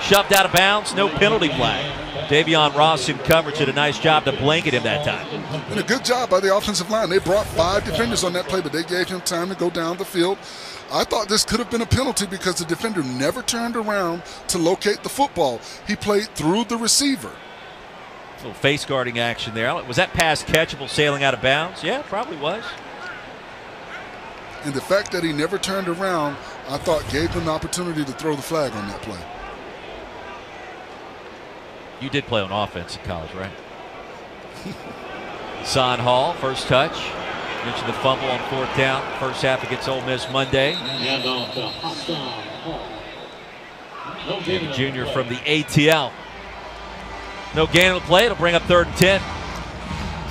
Shoved out of bounds, no penalty flag. Davion Ross in coverage did a nice job to blanket him that time. And a good job by the offensive line. They brought five defenders on that play, but they gave him time to go down the field. I thought this could have been a penalty because the defender never turned around to locate the football. He played through the receiver. Little face guarding action there. Was that pass catchable sailing out of bounds? Yeah, probably was. And the fact that he never turned around, I thought gave him an opportunity to throw the flag on that play. You did play on offense in college, right? Hassan Hall, first touch. Mentioned the fumble on fourth down. First half against Ole Miss Monday. Yeah, no. David Jr. from the ATL. No gain on the play. It'll bring up 3rd and 10.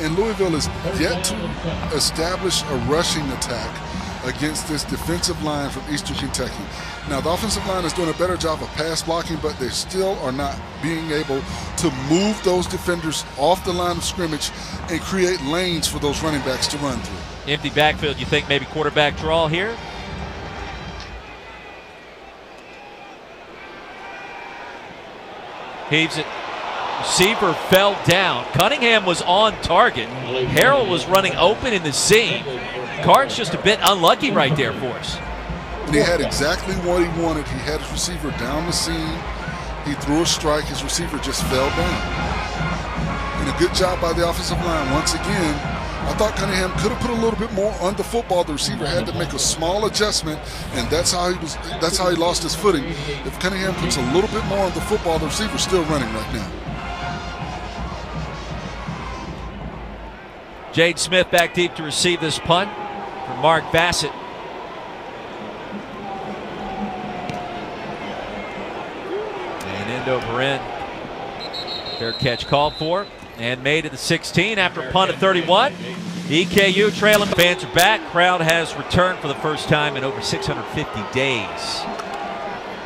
And Louisville is yet to establish a rushing attack against this defensive line from Eastern Kentucky. Now, the offensive line is doing a better job of pass blocking, but they still are not being able to move those defenders off the line of scrimmage and create lanes for those running backs to run through. Empty backfield. You think maybe quarterback draw here? Heaves it. Receiver fell down. Cunningham was on target. Harrell was running open in the seam. Card's just a bit unlucky right there for us. And he had exactly what he wanted. He had his receiver down the seam. He threw a strike. His receiver just fell down. And a good job by the offensive line once again. I thought Cunningham could have put a little bit more on the football. The receiver had to make a small adjustment, and that's how he lost his footing. If Cunningham puts a little bit more on the football, the receiver's still running right now. Jade Smith back deep to receive this punt from Mark Bassett. And end over end. Fair catch called for and made at the 16 after a punt at 31. EKU trailing. Fans are back. Crowd has returned for the first time in over 650 days.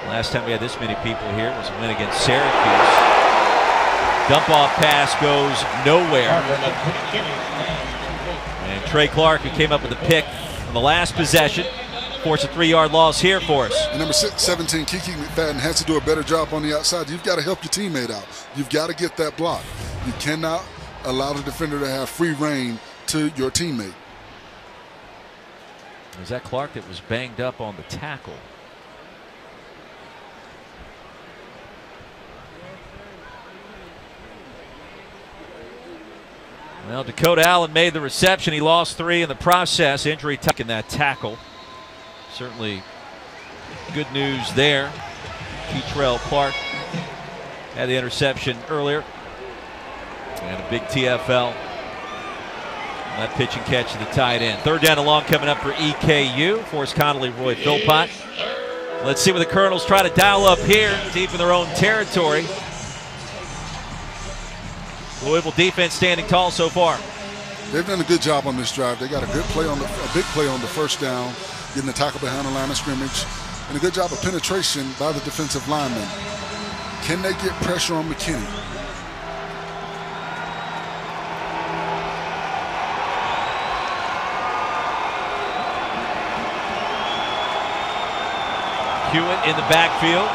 Last time we had this many people here was a win against Syracuse. Dump-off pass goes nowhere. And Trey Clark, who came up with a pick on the last possession, forced a 3-yard loss here for us. And number 17, Kiki McFadden, has to do a better job on the outside. You've got to help your teammate out. You've got to get that block. You cannot allow the defender to have free reign to your teammate. Was that Clark that was banged up on the tackle? Well, Dakota Allen made the reception. He lost 3 in the process. Injury taking that tackle. Certainly good news there. Ketrell Clark had the interception earlier. And a big TFL. That pitch and catch to the tight end. 3rd down and long coming up for EKU. Forrest Conley, Roy Philpott. Let's see what the Colonels try to dial up here, deep in their own territory. Louisville defense standing tall so far. They've done a good job on this drive. They got a big play on the first down, getting the tackle behind the line of scrimmage, and a good job of penetration by the defensive lineman. Can they get pressure on McKinney? Hewitt in the backfield.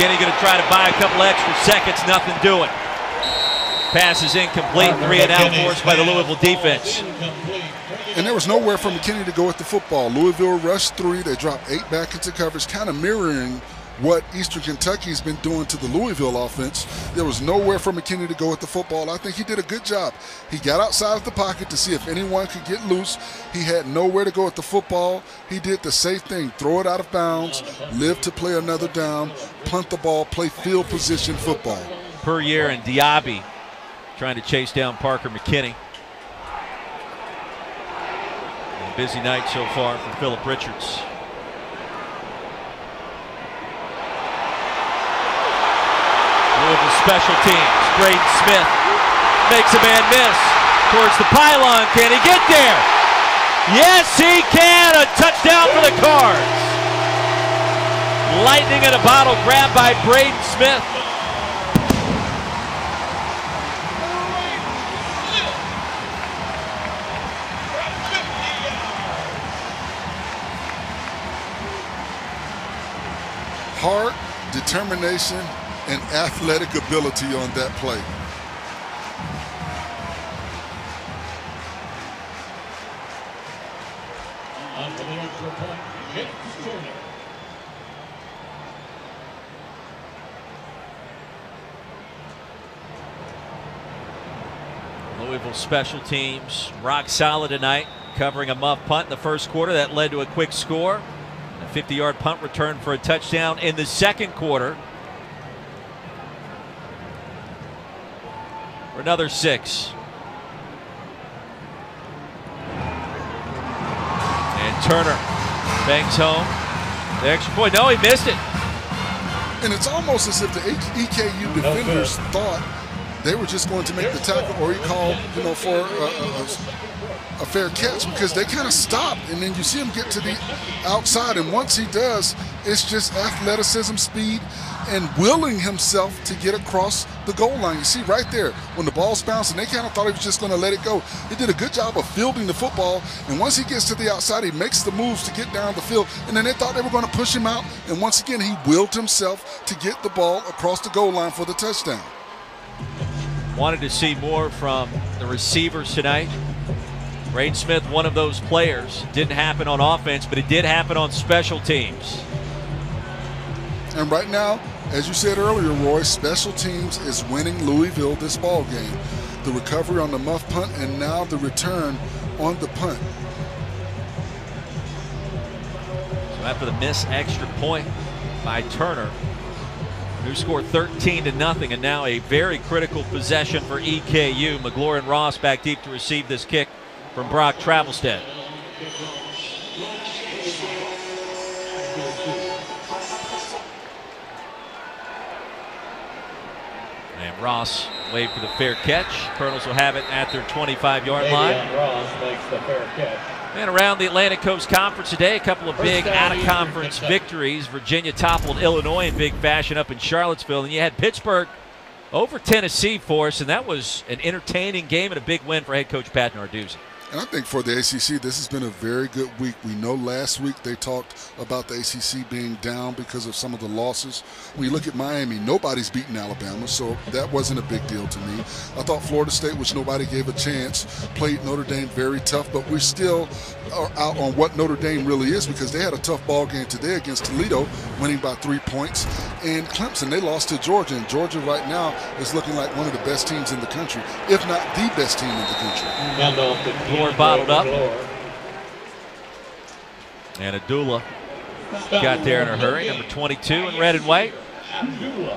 Kenny going to try to buy a couple extra seconds, nothing doing. Pass is incomplete, three and out forced by the Louisville defense. And there was nowhere for McKinney to go with the football. Louisville rushed three, they dropped eight back into coverage, kind of mirroring what Eastern Kentucky's been doing to the Louisville offense. There was nowhere for McKinney to go with the football. I think he did a good job. He got outside of the pocket to see if anyone could get loose. He had nowhere to go with the football. He did the safe thing, throw it out of bounds, live to play another down, punt the ball, play field position football. Per year and Diaby trying to chase down Parker McKinney. A busy night so far for Philip Richards. Special teams. Braden Smith makes a man miss towards the pylon. Can he get there? Yes, he can. A touchdown for the Cards. Lightning in a bottle grab by Braden Smith. Heart, determination, and athletic ability on that play. Louisville special teams rock solid tonight, covering a muff punt in the first quarter that led to a quick score. A 50-yard punt return for a touchdown in the second quarter. For another six. And Turner bangs home the extra point. No, he missed it. And it's almost as if the EKU defenders thought they were just going to make the tackle, or he called, you know, for a fair catch, because they kind of stopped, and then you see him get to the outside, and once he does, it's just athleticism, speed, and willing himself to get across the goal line. You see right there, when the ball's bouncing, they kind of thought he was just going to let it go. He did a good job of fielding the football, and once he gets to the outside, he makes the moves to get down the field, and then they thought they were going to push him out, and once again, he willed himself to get the ball across the goal line for the touchdown. Wanted to see more from the receivers tonight. Braden Smith, one of those players. Didn't happen on offense, but it did happen on special teams. And right now, as you said earlier, Roy, special teams is winning Louisville this ball game. The recovery on the muff punt, and now the return on the punt. So after the missed extra point by Turner, who scored 13-0, and now a very critical possession for EKU. McLaurin Ross back deep to receive this kick from Brock Travelstead. And Ross waved for the fair catch. Colonels will have it at their 25-yard line. Ross makes the fair catch. And around the Atlantic Coast Conference today, a couple of big out-of-conference victories. Virginia toppled Illinois in big fashion up in Charlottesville, and you had Pittsburgh over Tennessee for us, and that was an entertaining game and a big win for head coach Pat Narduzzi. And I think for the ACC, this has been a very good week. We know last week they talked about the ACC being down because of some of the losses. When you look at Miami, nobody's beaten Alabama, so that wasn't a big deal to me. I thought Florida State, which nobody gave a chance, played Notre Dame very tough, but we still are out on what Notre Dame really is, because they had a tough ball game today against Toledo, winning by 3 points. And Clemson, they lost to Georgia, and Georgia right now is looking like one of the best teams in the country, if not the best team in the country. Bottled up, and Abdullah got there in a hurry. Number 22 in red and white.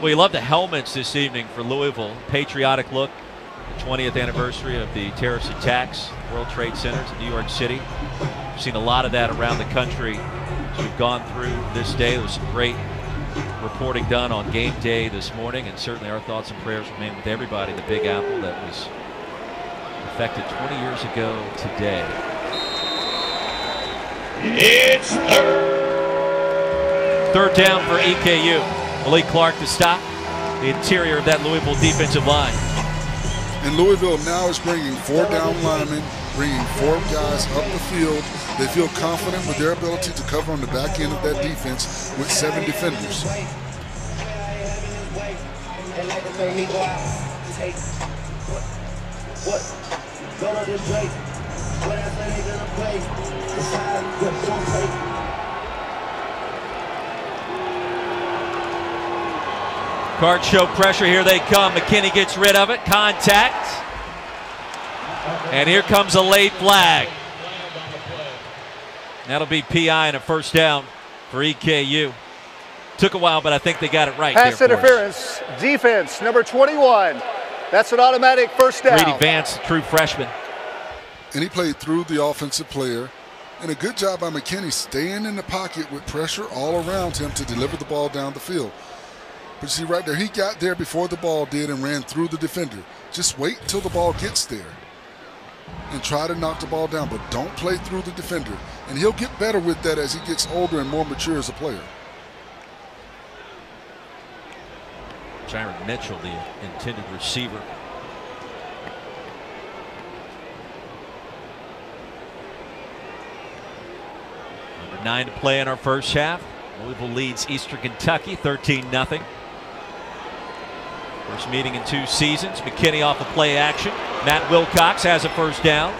We love the helmets this evening for Louisville. Patriotic look, the 20th anniversary of the terrorist attacks, World Trade Centers in New York City. We've seen a lot of that around the country as we've gone through this day. There was some great reporting done on game day this morning, and certainly our thoughts and prayers remain with everybody in the Big Apple that was effected 20 years ago today. It's third down for EKU. Malik Clark to stop the interior of that Louisville defensive line. And Louisville now is bringing four down linemen, bringing four guys up the field. They feel confident with their ability to cover on the back end of that defense with 7 defenders. Card show pressure, here they come. McKinney gets rid of it, contact. And here comes a late flag. That'll be PI and a first down for EKU. Took a while, but I think they got it right. Pass interference, defense, number 21. That's an automatic first down. Reed Vance, the true freshman. And he played through the offensive player. And a good job by McKinney staying in the pocket with pressure all around him to deliver the ball down the field. But see right there, he got there before the ball did and ran through the defender. Just wait till the ball gets there and try to knock the ball down, but don't play through the defender. And he'll get better with that as he gets older and more mature as a player. Jalen Mitchell, the intended receiver. Number 9 to play in our first half. Louisville leads Eastern Kentucky 13-0. First meeting in 2 seasons. McKinney off of play action. Matt Wilcox has a first down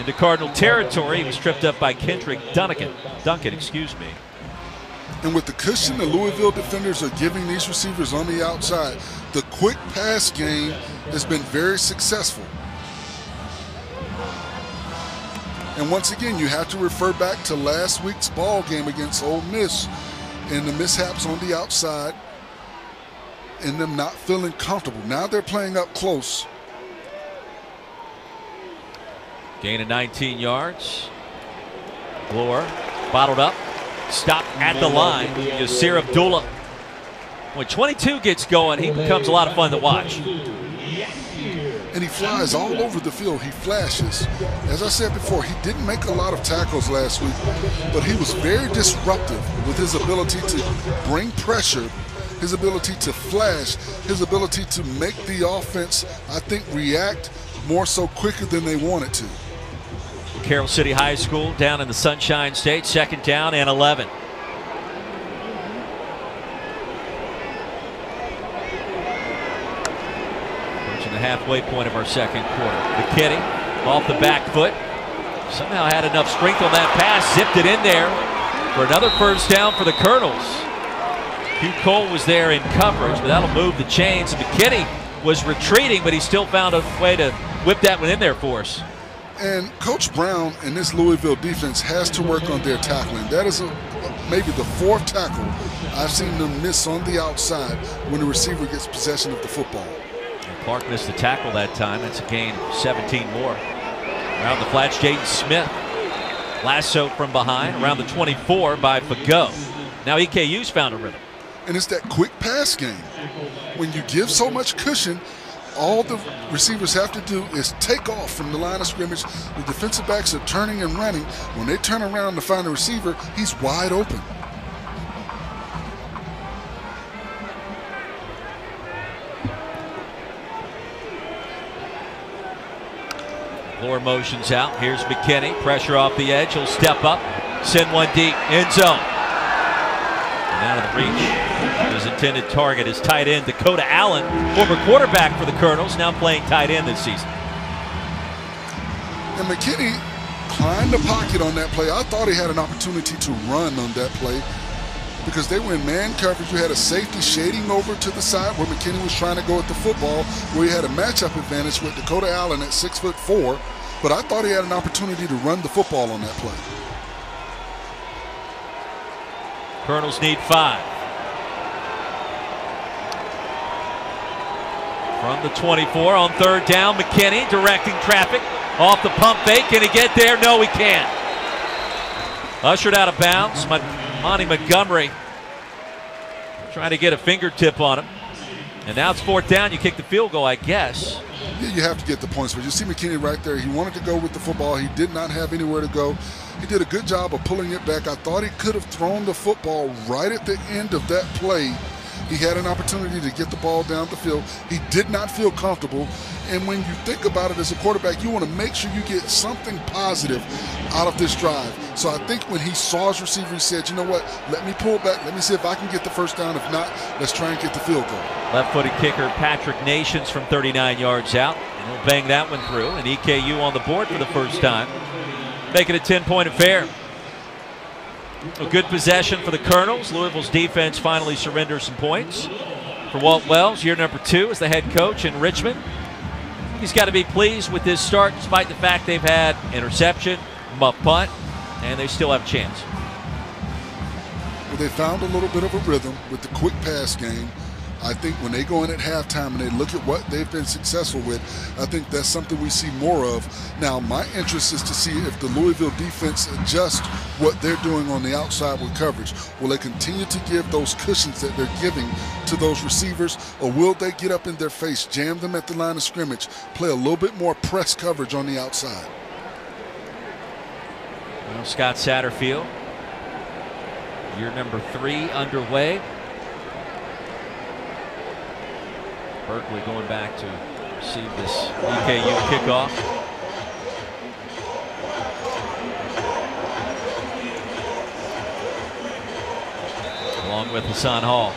into Cardinal territory. He was tripped up by Kendrick Duncan. And with the cushion the Louisville defenders are giving these receivers on the outside, the quick pass game has been very successful. And once again, you have to refer back to last week's ball game against Ole Miss and the mishaps on the outside and them not feeling comfortable. Now they're playing up close. Gain of 19 yards. Glore bottled up. Stopped at the line. Yasir Abdullah. When 22 gets going, he becomes a lot of fun to watch. And he flies all over the field. He flashes. As I said before, he didn't make a lot of tackles last week, but he was very disruptive with his ability to bring pressure, his ability to flash, his ability to make the offense, I think, react more so quicker than they wanted to. Carroll City High School down in the Sunshine State, second down and 11. The halfway point of our second quarter. McKinney off the back foot. Somehow had enough strength on that pass, zipped it in there for another first down for the Colonels. Hugh Cole was there in coverage, but that'll move the chains. McKinney was retreating, but he still found a way to whip that one in there for us. And Coach Brown and this Louisville defense has to work on their tackling. That is maybe the 4th tackle I've seen them miss on the outside when the receiver gets possession of the football. Clark missed the tackle that time. That's a gain of 17 more. Around the flats, Jaden Smith. Lasso from behind. Around the 24 by Fago. Now EKU's found a rhythm. And it's that quick pass game. When you give so much cushion, all the receivers have to do is take off from the line of scrimmage. The defensive backs are turning and running. When they turn around to find the receiver, he's wide open. Lower motions out. Here's McKinney. Pressure off the edge. He'll step up. Send one deep. End zone. And out of the reach. His intended target is tight end Dakota Allen, former quarterback for the Colonels, now playing tight end this season. And McKinney climbed the pocket on that play. I thought he had an opportunity to run on that play because they were in man coverage. You had a safety shading over to the side where McKinney was trying to go at the football, where he had a matchup advantage with Dakota Allen at 6'4". But I thought he had an opportunity to run the football on that play. Colonels need 5. From the 24 on third down, McKinney directing traffic off the pump fake. Can he get there? No, he can't. Ushered out of bounds. Monty Montgomery trying to get a fingertip on him. And now it's 4th down. You kick the field goal, I guess. you have to get the points. But you see McKinney right there. He wanted to go with the football. He did not have anywhere to go. He did a good job of pulling it back. I thought he could have thrown the football right at the end of that play. He had an opportunity to get the ball down the field. He did not feel comfortable. And when you think about it as a quarterback, you want to make sure you get something positive out of this drive. So I think when he saw his receiver, he said, you know what, let me pull back. Let me see if I can get the first down. If not, let's try and get the field goal. Left-footed kicker Patrick Nations from 39 yards out. And he'll bang that one through. And EKU on the board for the first time. Making a 10-point affair. A good possession for the Colonels. Louisville's defense finally surrenders some points. For Walt Wells, year number 2 as the head coach in Richmond. He's got to be pleased with this start despite the fact they've had interception, muff punt, and they still have a chance. Well, they found a little bit of a rhythm with the quick pass game. I think when they go in at halftime and they look at what they've been successful with, I think that's something we see more of. Now, my interest is to see if the Louisville defense adjusts what they're doing on the outside with coverage. Will they continue to give those cushions that they're giving to those receivers, or will they get up in their face, jam them at the line of scrimmage, play a little bit more press coverage on the outside? Well, Scott Satterfield, year number 3 underway. Berkeley going back to receive this EKU kickoff. Along with Hassan Hall.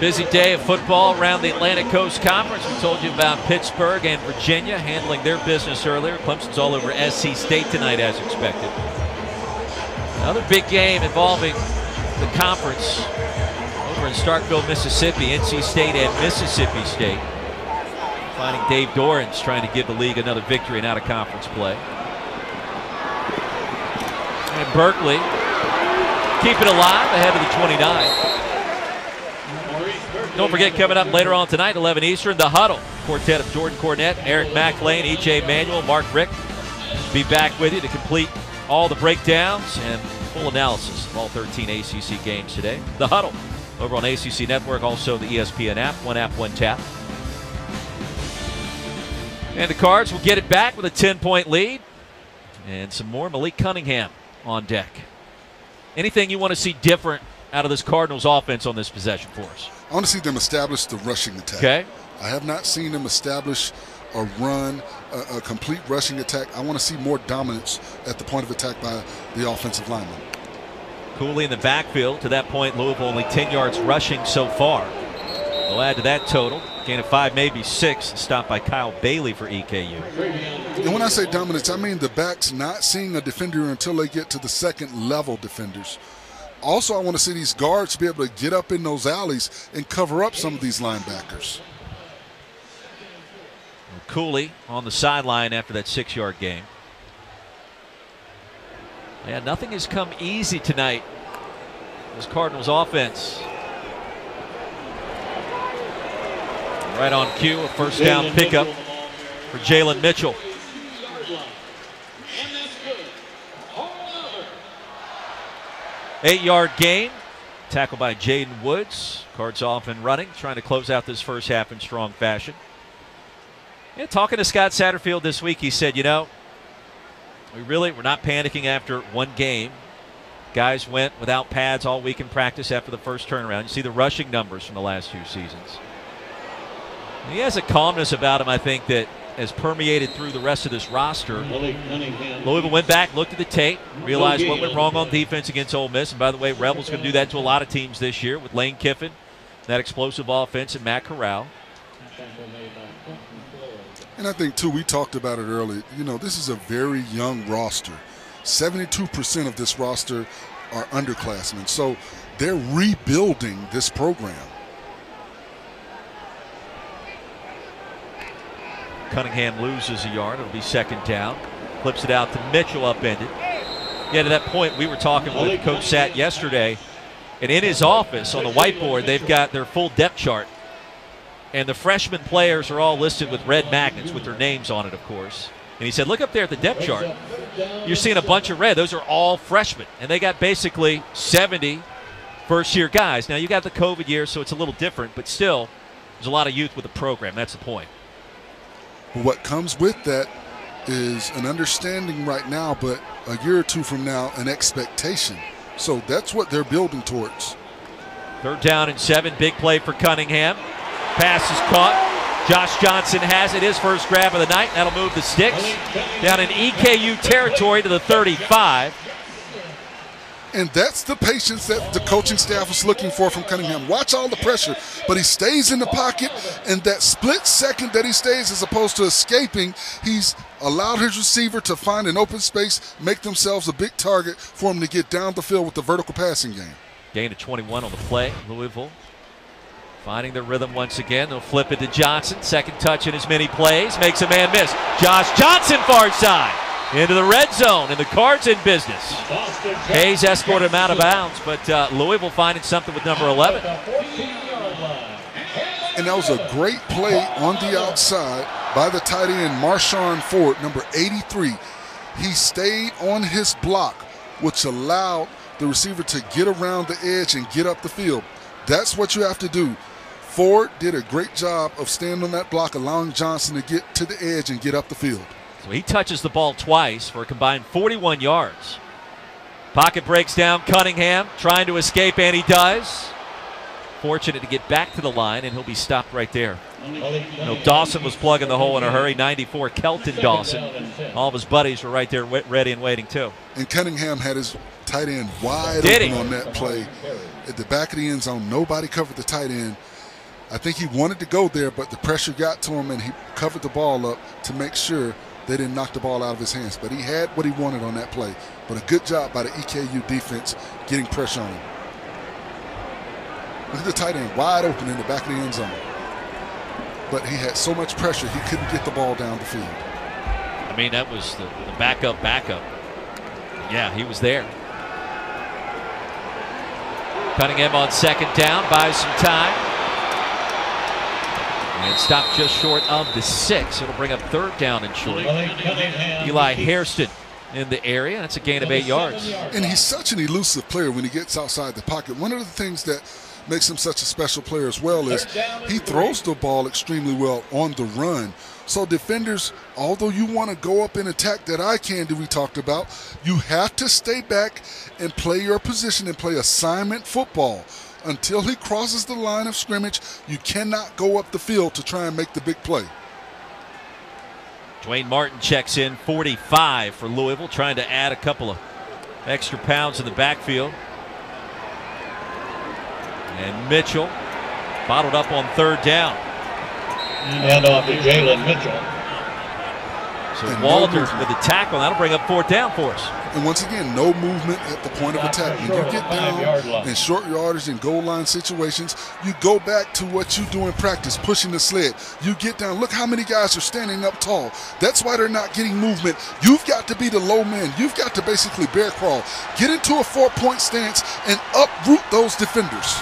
Busy day of football around the Atlantic Coast Conference. We told you about Pittsburgh and Virginia handling their business earlier. Clemson's all over SC State tonight as expected. Another big game involving the conference over in Starkville, Mississippi. NC State and Mississippi State finding Dave Dorans trying to give the league another victory in out-of-conference play. And Berkeley keep it alive ahead of the 29. Don't forget, coming up later on tonight, 11 Eastern, the huddle. Quartet of Jordan Cornett, Eric McLean, E.J. Manuel, Mark Rick. Be back with you to complete all the breakdowns and full analysis of all 13 ACC games today. The Huddle over on ACC Network, also the ESPN app, one tap. And the Cards will get it back with a 10-point lead. And some more Malik Cunningham on deck. Anything you want to see different out of this Cardinals offense on this possession for us? I want to see them establish the rushing attack. Okay. I have not seen them establish a run, a complete rushing attack. I want to see more dominance at the point of attack by the offensive lineman. Cooley in the backfield. To that point, Louisville only 10 yards rushing so far. They'll add to that total. Gain of 5, maybe 6. Stopped by Kyle Bailey for EKU. And when I say dominance, I mean the backs not seeing a defender until they get to the second level defenders. Also, I want to see these guards be able to get up in those alleys and cover up some of these linebackers. Cooley on the sideline after that 6-yard gain. Yeah, nothing has come easy tonight. This Cardinals offense. Right on cue, a first down pickup for Jalen Mitchell. Eight-yard gain. Tackle by Jaden Woods. Cards off and running, trying to close out this first half in strong fashion. Yeah, talking to Scott Satterfield this week, he said, you know, we're not panicking after one game. Guys went without pads all week in practice after the first turnaround. You see the rushing numbers from the last few seasons. And he has a calmness about him, I think, that has permeated through the rest of this roster. Louisville went back, looked at the tape, realized what went wrong on defense against Ole Miss. And by the way, Rebels going to do that to a lot of teams this year with Lane Kiffin, that explosive offense, and Matt Corral. And I think, too, we talked about it earlier. You know, this is a very young roster. 72% of this roster are underclassmen. So they're rebuilding this program. Cunningham loses a yard. It'll be second down. Flips it out to Mitchell, upended. Yeah, to that point, we were talking with Coach Sat yesterday. And in his office on the whiteboard, they've got their full depth chart. And the freshman players are all listed with red magnets with their names on it, of course. And he said, look up there at the depth chart. You're seeing a bunch of red. Those are all freshmen. And they got basically 70 first-year guys. Now, you got the COVID year, so it's a little different, but still, there's a lot of youth with the program. That's the point. What comes with that is an understanding right now, but a year or two from now, an expectation. So that's what they're building towards. 3rd down and 7, big play for Cunningham. Pass is caught. Josh Johnson has it, his first grab of the night. That'll move the sticks down in EKU territory to the 35. And that's the patience that the coaching staff was looking for from Cunningham. Watch all the pressure, but he stays in the pocket, and that split second that he stays as opposed to escaping, he's allowed his receiver to find an open space, make themselves a big target for him to get down the field with the vertical passing game. Gain of 21 on the play, Louisville. Finding their rhythm once again. They'll flip it to Johnson. Second touch in as many plays. Makes a man miss. Josh Johnson far side. Into the red zone. And the Cards in business. Hayes escorted him out of bounds. But Louisville finding something with number 11. And that was a great play on the outside by the tight end Marshawn Ford, number 83. He stayed on his block, which allowed the receiver to get around the edge and get up the field. That's what you have to do. Ford did a great job of standing on that block, allowing Johnson to get to the edge and get up the field. So he touches the ball twice for a combined 41 yards. Pocket breaks down. Cunningham trying to escape, and he does. Fortunate to get back to the line, and he'll be stopped right there. You know, Dawson was plugging the hole in a hurry. 94, Kelton Dawson. All of his buddies were right there ready and waiting, too. And Cunningham had his tight end wide open on that play. At the back of the end zone, nobody covered the tight end. I think he wanted to go there, but the pressure got to him, and he covered the ball up to make sure they didn't knock the ball out of his hands. But he had what he wanted on that play. But a good job by the EKU defense getting pressure on him. Look at the tight end wide open in the back of the end zone. But he had so much pressure, he couldn't get the ball down the field. I mean, that was the backup. Yeah, he was there. Cunningham on 2nd down, buys some time. And stopped just short of the 6. It'll bring up 3rd down and short. Eli Hairston in the area. That's a gain of 8 yards. And he's such an elusive player when he gets outside the pocket. One of the things that makes him such a special player as well is he throws the ball extremely well on the run. So defenders, although you want to go up and attack that eye candy we talked about, you have to stay back and play your position and play assignment football. Until he crosses the line of scrimmage, you cannot go up the field to try and make the big play. Dwayne Martin checks in, 45 for Louisville, trying to add a couple of extra pounds in the backfield. And Mitchell bottled up on 3rd down. And off to Jalen Mitchell. So Walters with the tackle. That'll bring up 4th down for us. And once again, no movement at the point of attack. When you get down in short yardage and goal line situations, you go back to what you do in practice, pushing the sled. You get down. Look how many guys are standing up tall. That's why they're not getting movement. You've got to be the low man. You've got to basically bear crawl. Get into a 4-point stance and uproot those defenders.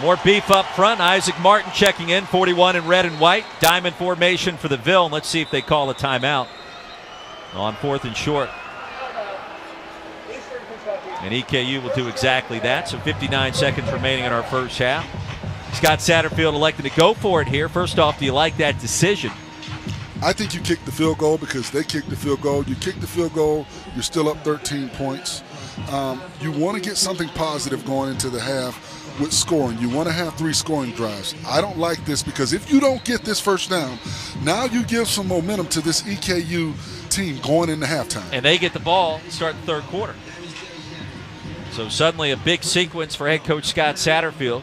More beef up front. Isaac Martin checking in, 41 in red and white. Diamond formation for the Ville. Let's see if they call a timeout on 4th and short. And EKU will do exactly that. So 59 seconds remaining in our first half. Scott Satterfield elected to go for it here. First off, do you like that decision? I think you kicked the field goal because they kicked the field goal. You kick the field goal, you're still up 13 points. You want to get something positive going into the half. With scoring, you want to have 3 scoring drives. I don't like this because if you don't get this first down, now you give some momentum to this EKU team going into halftime. And they get the ball starting the 3rd quarter. So suddenly a big sequence for head coach Scott Satterfield.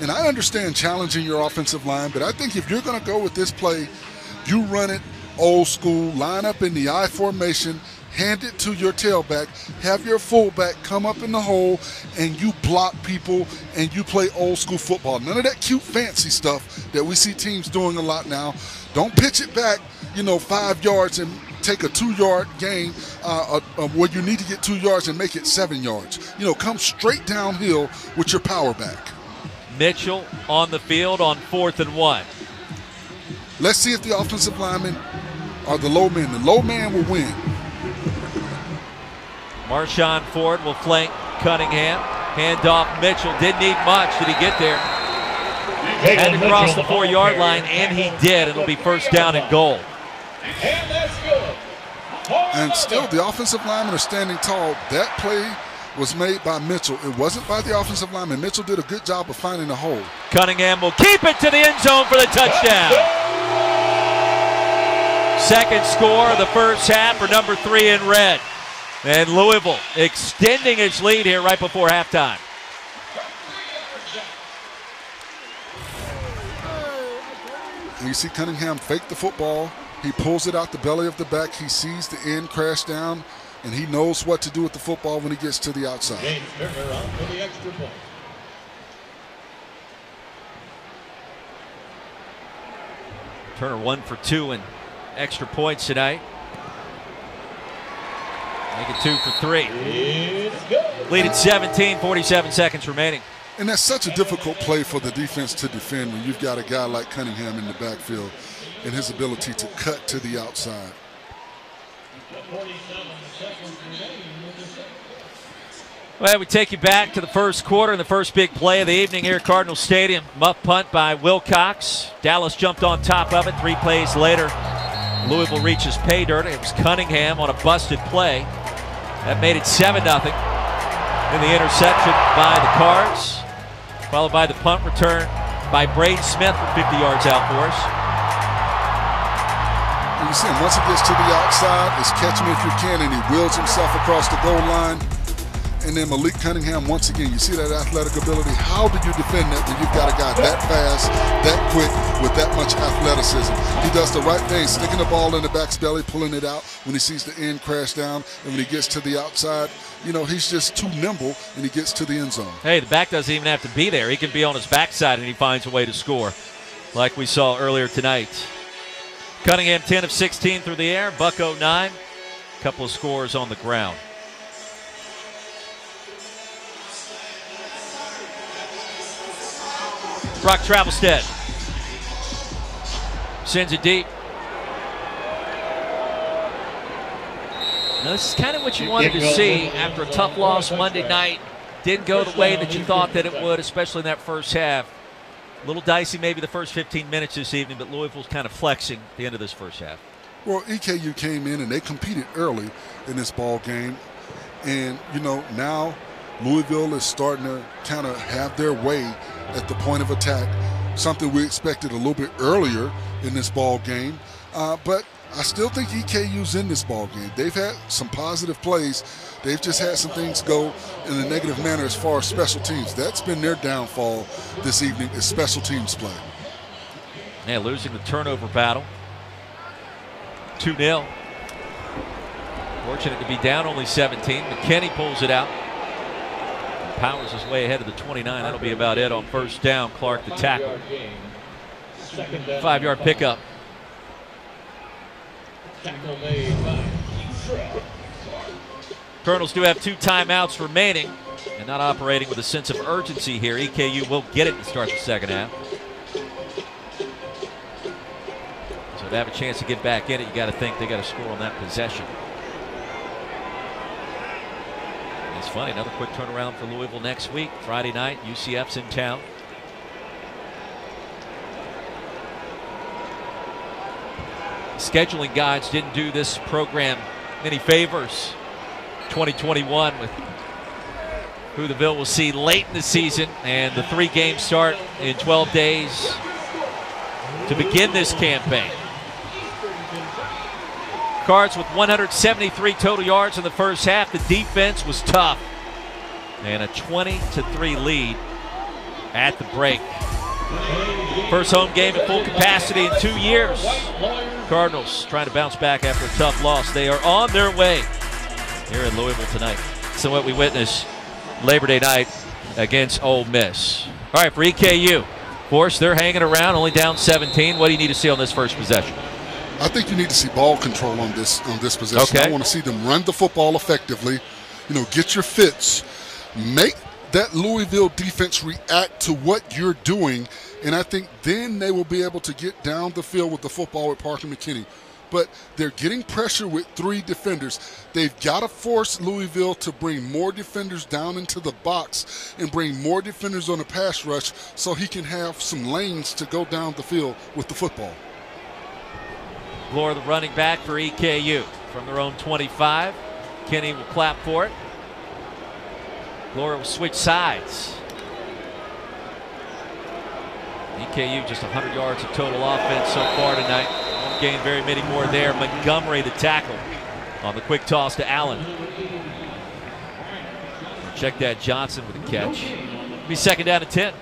And I understand challenging your offensive line, but I think if you're going to go with this play, you run it old school, line up in the I formation, hand it to your tailback, have your fullback come up in the hole, and you block people, and you play old school football. None of that cute fancy stuff that we see teams doing a lot now. Don't pitch it back, you know, 5 yards and take a 2-yard gain where you need to get 2 yards and make it 7 yards. You know, come straight downhill with your power back. Mitchell on the field on 4th and 1. Let's see if the offensive lineman are the low men. The low man will win. Marshawn Ford will flank Cunningham. Hand off Mitchell. Didn't need much. Did he get there? Had to cross the 4-yard line, and he did. It'll be first down and goal. And still, the offensive linemen are standing tall. That play was made by Mitchell. It wasn't by the offensive lineman. Mitchell did a good job of finding the hole. Cunningham will keep it to the end zone for the touchdown. Second score of the first half for number 3 in red. And Louisville extending its lead here right before halftime. And you see Cunningham fake the football. He pulls it out the belly of the back. He sees the end crash down, and he knows what to do with the football when he gets to the outside. James Turner on for the extra point. Turner 1 for 2 in extra points tonight. Make it 2 for 3. Lead at 17, 47 seconds remaining. And that's such a difficult play for the defense to defend when you've got a guy like Cunningham in the backfield and his ability to cut to the outside. Well, we take you back to the first quarter and the first big play of the evening here at Cardinal Stadium. Muff punt by Wilcox. Dallas jumped on top of it. 3 plays later, Louisville reaches pay dirt. It was Cunningham on a busted play. That made it 7-0. Then the interception by the Cards, followed by the punt return by Braden Smith with 50 yards out for us. You see him once he gets to the outside, is catch him if you can, and he wheels himself across the goal line. And then Malik Cunningham once again. You see that athletic ability. How do you defend that when you've got a guy that fast, that quick, with that much athleticism? He does the right thing, sticking the ball in the back's belly, pulling it out when he sees the end crash down, and when he gets to the outside, you know, he's just too nimble, and he gets to the end zone. Hey, the back doesn't even have to be there. He can be on his backside, and he finds a way to score, like we saw earlier tonight. Cunningham 10 of 16 through the air, Bucko 9, a couple of scores on the ground. Brock Travelstead sends it deep. Now this is kind of what you wanted to see after a tough loss Monday night. Didn't go the way that you thought that it would, especially in that first half. A little dicey maybe the first 15 minutes this evening, but Louisville's kind of flexing at the end of this first half. Well, EKU came in and they competed early in this ball game. And, you know, now Louisville is starting to kind of have their way at the point of attack, something we expected a little bit earlier in this ball game. But I still think EKU's in this ball game. They've had some positive plays. They've just had some things go in a negative manner as far as special teams. That's been their downfall this evening, is special teams play. Yeah, losing the turnover battle. 2-0. Fortunate to be down only 17. McKinney pulls it out. Powers his way ahead of the 29. That'll be about it on first down. Clark the tackle. 5-yard pickup. Tackle made by Clark. Colonels do have 2 timeouts remaining and not operating with a sense of urgency here. EKU will get it to start the second half. So to have a chance to get back in it, you got to think they got to score on that possession. And it's funny, another quick turnaround for Louisville next week. Friday night, UCF's in town. Scheduling guides didn't do this program many favors. 2021 with who the Ville will see late in the season, and the 3-game start in 12 days to begin this campaign. Cards with 173 total yards in the first half. The defense was tough, and a 20-3 lead at the break. First home game at full capacity in 2 years. Cardinals trying to bounce back after a tough loss. They are on their way here in Louisville tonight. So what we witnessed Labor Day night against Ole Miss. All right, for EKU, of course, they're hanging around, only down 17. What do you need to see on this first possession? I think you need to see ball control on this possession. Okay. I want to see them run the football effectively. You know, get your fits. Make that Louisville defense react to what you're doing, and I think then they will be able to get down the field with the football with Parker McKinney. but they're getting pressure with three defenders. They've got to force Louisville to bring more defenders down into the box and bring more defenders on the pass rush so he can have some lanes to go down the field with the football. Bloor, the running back for EKU from their own 25. Kenny will clap for it. Bloor will switch sides. EKU just 100 yards of total offense so far tonight. Won't gain very many more there. Montgomery to tackle on the quick toss to Allen. Check that, Johnson with a catch. Be second down and 10.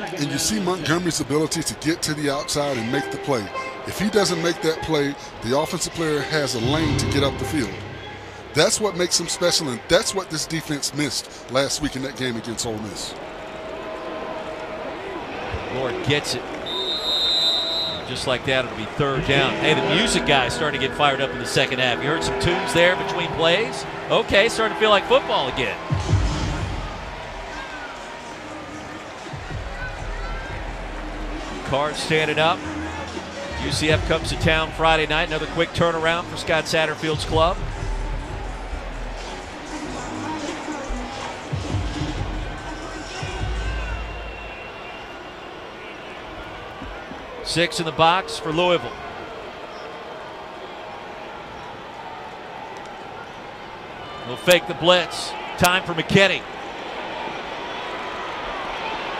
And you see Montgomery's ability to get to the outside and make the play. If he doesn't make that play, the offensive player has a lane to get up the field. That's what makes him special, and that's what this defense missed last week in that game against Ole Miss. Lord gets it. Just like that, it'll be third down. Hey, the music guys starting to get fired up in the second half. You heard some tunes there between plays. Okay, starting to feel like football again. Card standing up. UCF comes to town Friday night. Another quick turnaround for Scott Satterfield's club. Six in the box for Louisville. Will fake the blitz. Time for McKinney.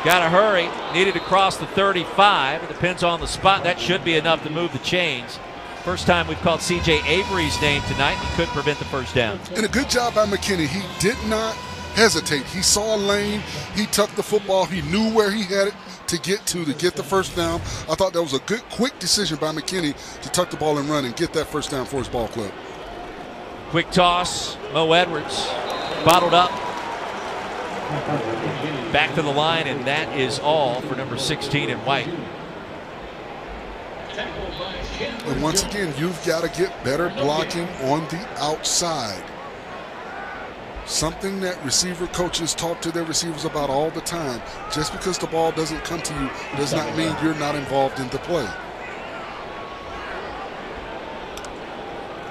Got to hurry. Needed to cross the 35. It depends on the spot. That should be enough to move the chains. First time we've called C.J. Avery's name tonight. He could prevent the first down. And a good job by McKinney. He did not hesitate. He saw a lane. He tucked the football. He knew where he had it to get the first down. I thought that was a good, quick decision by McKinney to tuck the ball and run and get that first down for his ball club. Quick toss, Moe Edwards, bottled up. Back to the line, and that is all for number 16 in white. And once again, you've got to get better blocking on the outside. Something that receiver coaches talk to their receivers about all the time. Just because the ball doesn't come to you does not mean you're not involved in the play.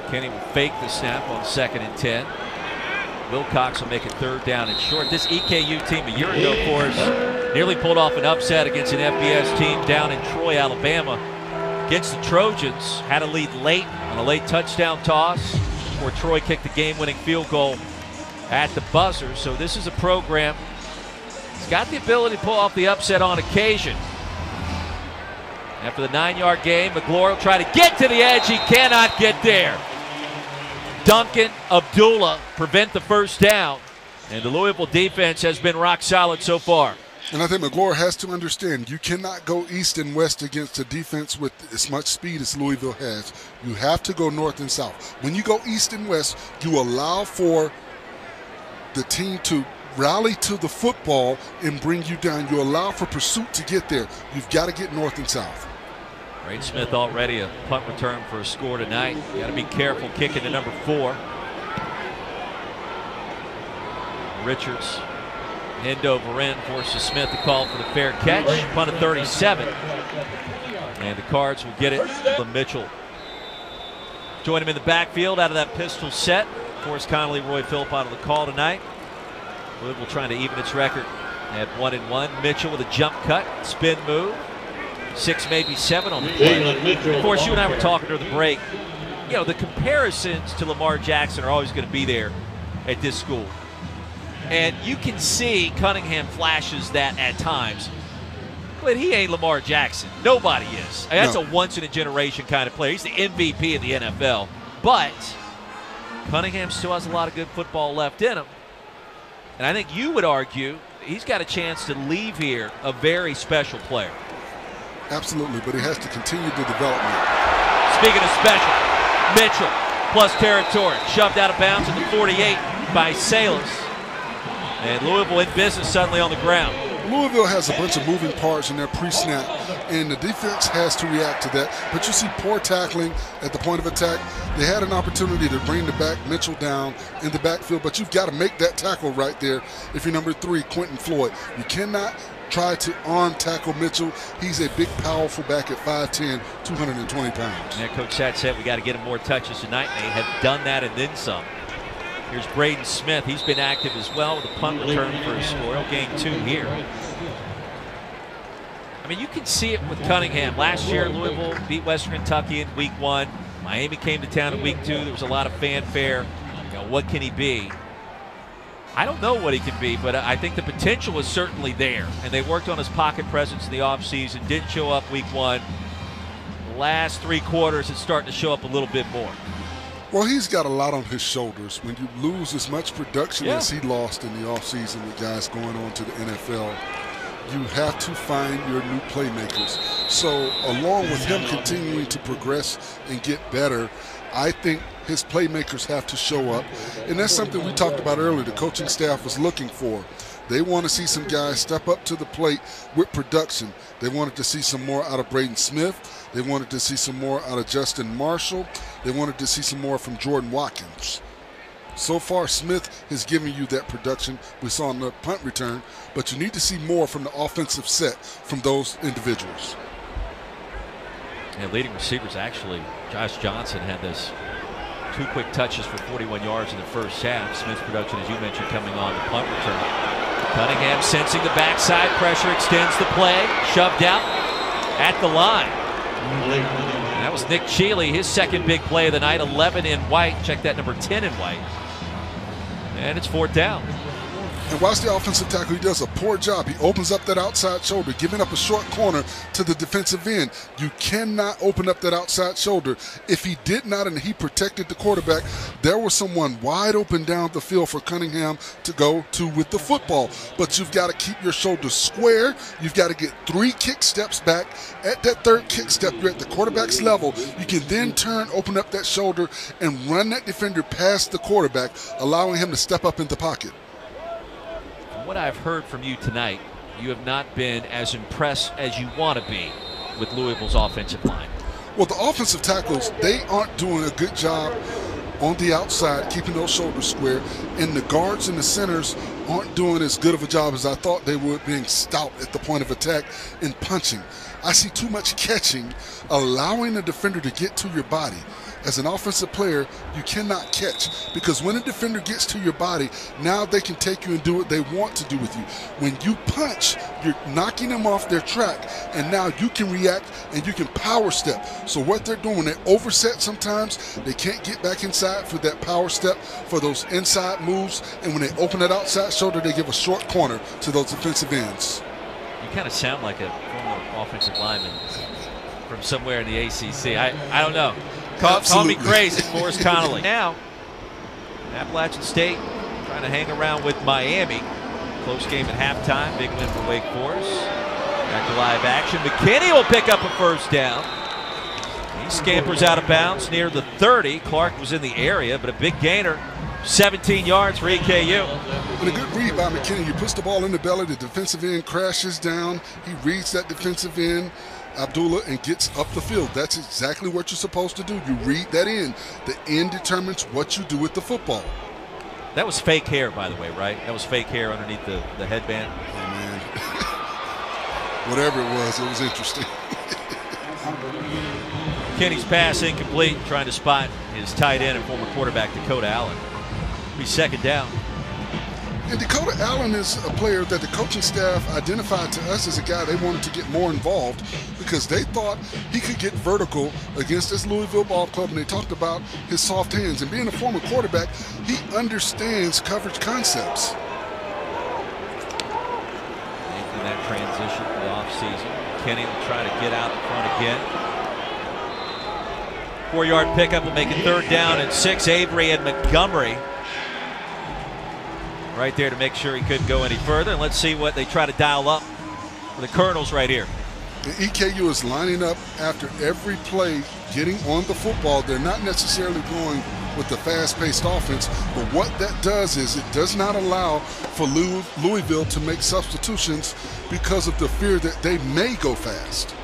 Kenny will fake the snap on second and 10. Wilcox will make it third down and short. This EKU team a year ago for us nearly pulled off an upset against an FBS team down in Troy, Alabama. Against the Trojans, had a lead late on a late touchdown toss where Troy kicked the game-winning field goal at the buzzer. So this is a program that's got the ability to pull off the upset on occasion. After the 9-yard game, McLaurin will try to get to the edge. He cannot get there. Duncan Abdullah prevent the first down, and the Louisville defense has been rock solid so far. And I think McLaurin has to understand you cannot go east and west against a defense with as much speed as Louisville has. You have to go north and south. When you go east and west, you allow for the team to rally to the football and bring you down. You allow for pursuit to get there. You've got to get north and south. Braden Smith already a punt return for a score tonight. You got to be careful kicking to number 4. Richards, Hendo-Varin forces Smith to call for the fair catch. Punt at 37. And the Cards will get it to Mitchell. Join him in the backfield out of that pistol set. Forrest Conley, Roy Philpott on the call tonight. Louisville trying to even its record at 1-1. Mitchell with a jump cut, spin move. 6, maybe 7 on the play. Of course, you and I were talking during the break. You know, the comparisons to Lamar Jackson are always going to be there at this school. And you can see Cunningham flashes that at times. But he ain't Lamar Jackson. Nobody is. That's a once-in-a-generation kind of player. He's the MVP of the NFL. But Cunningham still has a lot of good football left in him. And I think you would argue he's got a chance to leave here a very special player. Absolutely, but he has to continue the development. Speaking of special, Mitchell plus territory. Shoved out of bounds at the 48 by Salas. And Louisville in business suddenly on the ground. Louisville has a bunch of moving parts in their pre-snap. and the defense has to react to that. But you see poor tackling at the point of attack. They had an opportunity to bring the back Mitchell down in the backfield, but you've got to make that tackle right there if you're number three, Quentin Floyd. You cannot try to arm tackle Mitchell. He's a big, powerful back at 5'10", 220 pounds. And Coach Chat said we got to get him more touches tonight, and they have done that and then some. Here's Braden Smith. He's been active as well with a punt return for a score. He'll gain two here. I mean, you can see it with Cunningham. Last year, Louisville beat Western Kentucky in week one. Miami came to town in week two. There was a lot of fanfare. You know, what can he be? I don't know what he can be, but I think the potential is certainly there. And they worked on his pocket presence in the offseason. Didn't show up week one. The last three quarters, it's starting to show up a little bit more. Well, he's got a lot on his shoulders. When you lose as much production as he lost in the offseason with guys going on to the NFL, you have to find your new playmakers. So along with him continuing to progress and get better, I think his playmakers have to show up. And that's something we talked about earlier. The coaching staff was looking for. They want to see some guys step up to the plate with production. They wanted to see some more out of Braden Smith. They wanted to see some more out of Justin Marshall. They wanted to see some more from Jordan Watkins. So far, Smith has given you that production we saw in the punt return, but you need to see more from the offensive set from those individuals. And leading receivers, actually, Josh Johnson had this two quick touches for 41 yards in the first half. Smith's production, as you mentioned, coming on the punt return. Cunningham sensing the backside pressure, extends the play, shoved out at the line. And that was Nick Chiele, his second big play of the night, 11 in white. Check that, number 10 in white. And it's fourth down. And watch the offensive tackle. He does a poor job. He opens up that outside shoulder, giving up a short corner to the defensive end. You cannot open up that outside shoulder. If he did not and he protected the quarterback, there was someone wide open down the field for Cunningham to go to with the football. But you've got to keep your shoulders square. You've got to get three kick steps back. At that third kick step, you're at the quarterback's level. You can then turn, open up that shoulder, and run that defender past the quarterback, allowing him to step up in the pocket. What I've heard from you tonight, you have not been as impressed as you want to be with Louisville's offensive line. Well, the offensive tackles, they aren't doing a good job on the outside, keeping those shoulders square, and the guards and the centers aren't doing as good of a job as I thought they would, being stout at the point of attack and punching. I see too much catching, allowing the defender to get to your body. As an offensive player, you cannot catch, because when a defender gets to your body, now they can take you and do what they want to do with you. When you punch, you're knocking them off their track, and now you can react and you can power step. So what they're doing, they overset sometimes. They can't get back inside for that power step, for those inside moves, and when they open that outside shoulder, they give a short corner to those defensive ends. You kind of sound like a former offensive lineman from somewhere in the ACC. I don't know. Call me crazy, Forrest Conley. Now, Appalachian State trying to hang around with Miami. Close game at halftime. Big win for Wake Forest. Back to live action. McKinney will pick up a first down. He scampers out of bounds near the 30. Clark was in the area, but a big gainer. 17 yards for EKU. With a good read by McKinney. He puts the ball in the belly. The defensive end crashes down. He reads that defensive end, Abdullah, and gets up the field. That's exactly what you're supposed to do. You read that in. The end determines what you do with the football. That was fake hair, by the way, right? That was fake hair underneath the headband. Oh, man. Whatever it was interesting. Kenny's pass incomplete, trying to spot his tight end and former quarterback Dakota Allen. Be second down. And Dakota Allen is a player that the coaching staff identified to us as a guy they wanted to get more involved, because they thought he could get vertical against this Louisville ball club, and they talked about his soft hands. And being a former quarterback, he understands coverage concepts. In that transition for the offseason, Kenny will try to get out in front again. 4-yard pickup will make it third down and six. Avery and Montgomery right there to make sure he couldn't go any further. And let's see what they try to dial up for the Colonels right here. The EKU is lining up after every play, getting on the football. They're not necessarily going with the fast-paced offense, but what that does is it does not allow for Louisville to make substitutions because of the fear that they may go fast.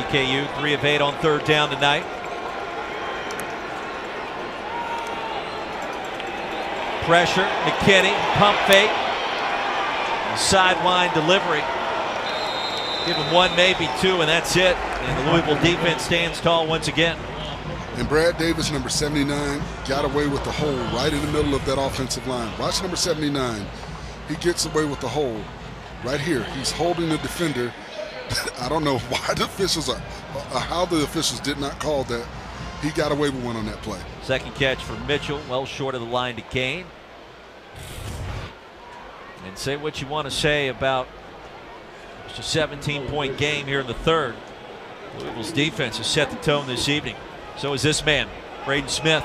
EKU 3 of 8 on third down tonight. Pressure, McKinney, pump fake, sideline delivery. Give him one, maybe two, and that's it. And the Louisville defense stands tall once again. And Brad Davis, number 79, got away with the hole right in the middle of that offensive line. Watch number 79. He gets away with the hole right here. He's holding the defender. I don't know why the officials are, how the officials did not call that. He got away with one on that play. Second catch for Mitchell, well short of the line to gain. And say what you want to say about it's a 17-point game here in the third. Louisville's defense has set the tone this evening. So is this man, Braden Smith.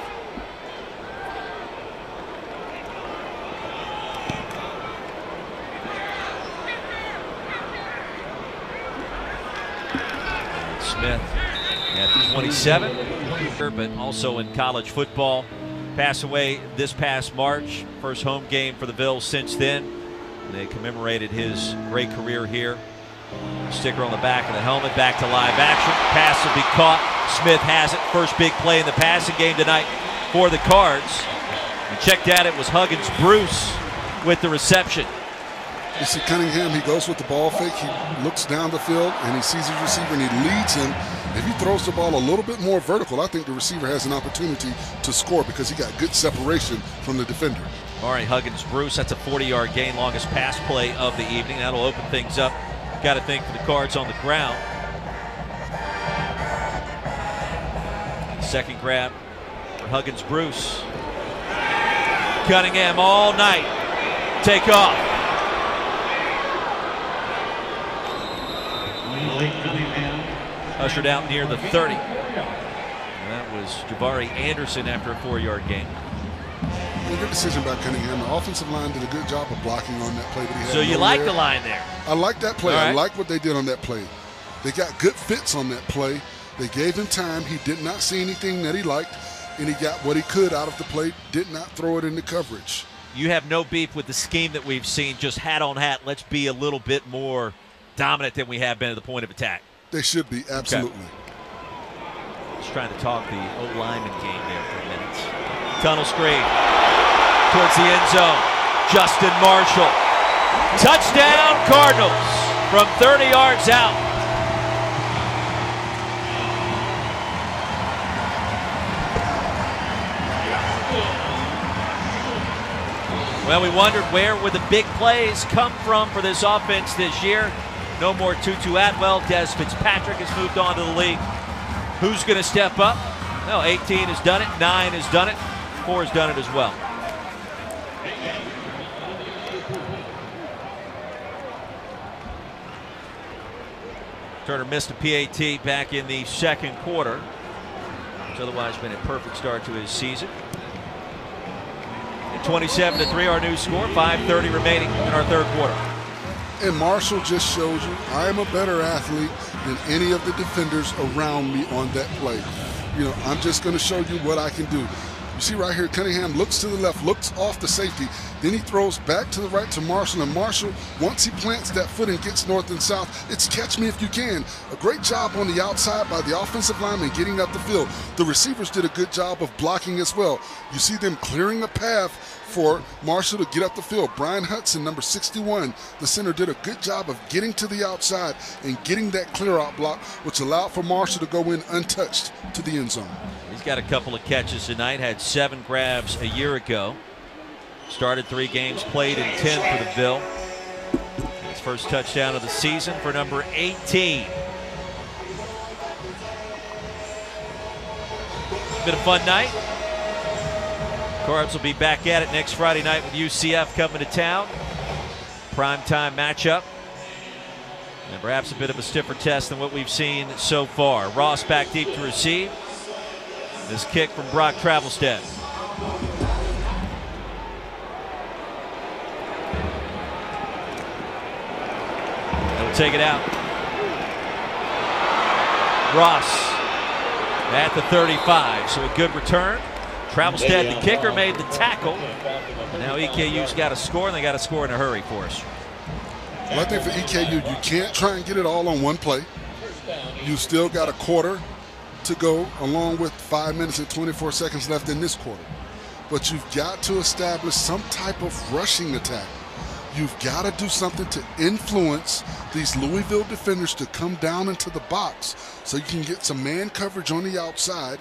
Smith at 27, but also in college football. Passed away this past March. First home game for the Bills since then. They commemorated his great career here. Sticker on the back of the helmet, back to live action. Pass will be caught. Smith has it. First big play in the passing game tonight for the Cards. You checked out, it was Huggins-Bruce with the reception. You see Cunningham, he goes with the ball fake. He looks down the field and he sees his receiver and he leads him. If he throws the ball a little bit more vertical, I think the receiver has an opportunity to score because he got good separation from the defender. Amari Huggins-Bruce, that's a 40-yard gain, longest pass play of the evening. That'll open things up. Got to think for the Cards on the ground. Second grab for Huggins-Bruce. Cunningham all night. Take off. Ushered out near the 30. And that was Jabari Anderson after a 4-yard gain. Good decision by Cunningham. The offensive line did a good job of blocking on that play. That he so had you like there. The line there? I like that play. Right. I like what they did on that play. They got good fits on that play. They gave him time. He did not see anything that he liked, and he got what he could out of the play. Did not throw it into coverage. You have no beef with the scheme that we've seen, just hat on hat. Let's be a little bit more dominant than we have been at the point of attack. They should be, absolutely. Okay. Just trying to talk the O-lineman game there for minutes. Tunnel screen. Towards the end zone, Justin Marshall. Touchdown Cardinals from 30 yards out. Well, we wondered where would the big plays come from for this offense this year. No more Tutu Atwell. Des Fitzpatrick has moved on to the league. Who's going to step up? Well, 18 has done it. 9 has done it. 4 has done it as well. Turner missed a PAT back in the second quarter. It's otherwise been a perfect start to his season. And 27-3 our new score, 5:30 remaining in our third quarter. And Marshall just shows you, I am a better athlete than any of the defenders around me on that play. You know, I'm just going to show you what I can do. You see right here, Cunningham looks to the left, looks off the safety. Then he throws back to the right to Marshall. And Marshall, once he plants that foot and gets north and south, it's catch me if you can. A great job on the outside by the offensive lineman getting up the field. The receivers did a good job of blocking as well. You see them clearing a path for Marshall to get up the field. Brian Hudson, number 61, the center, did a good job of getting to the outside and getting that clear-out block, which allowed for Marshall to go in untouched to the end zone. He's got a couple of catches tonight, had 7 grabs a year ago. Started 3 games, played in 10 for the Bill. His first touchdown of the season for number 18. Been a fun night. Cards will be back at it next Friday night with UCF coming to town. Primetime matchup. And perhaps a bit of a stiffer test than what we've seen so far. Ross back deep to receive. This kick from Brock Travelstead. He'll take it out. Ross at the 35, so a good return. Travelstead, the kicker, made the tackle. And now EKU's got to score, and they got to score in a hurry for us. Well, I think for EKU, you can't try and get it all on one play. You still got a quarter to go, along with 5 minutes and 24 seconds left in this quarter. But you've got to establish some type of rushing attack. You've got to do something to influence these Louisville defenders to come down into the box so you can get some man coverage on the outside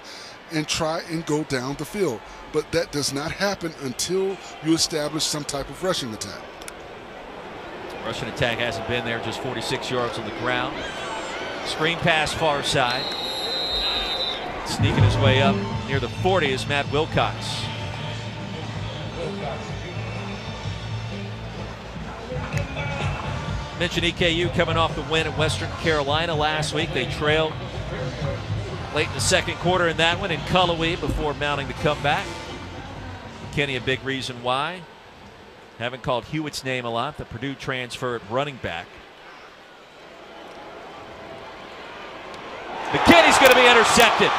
and try and go down the field. But that does not happen until you establish some type of rushing attack. Rushing attack hasn't been there, just 46 yards on the ground. Screen pass far side. Sneaking his way up near the 40 is Matt Wilcox. Mentioned EKU coming off the win at Western Carolina last week. They trailed late in the second quarter in that one in Cullowhee before mounting the comeback. McKinney, a big reason why. Haven't called Hewitt's name a lot, the Purdue transfer at running back. McKinney's going to be intercepted.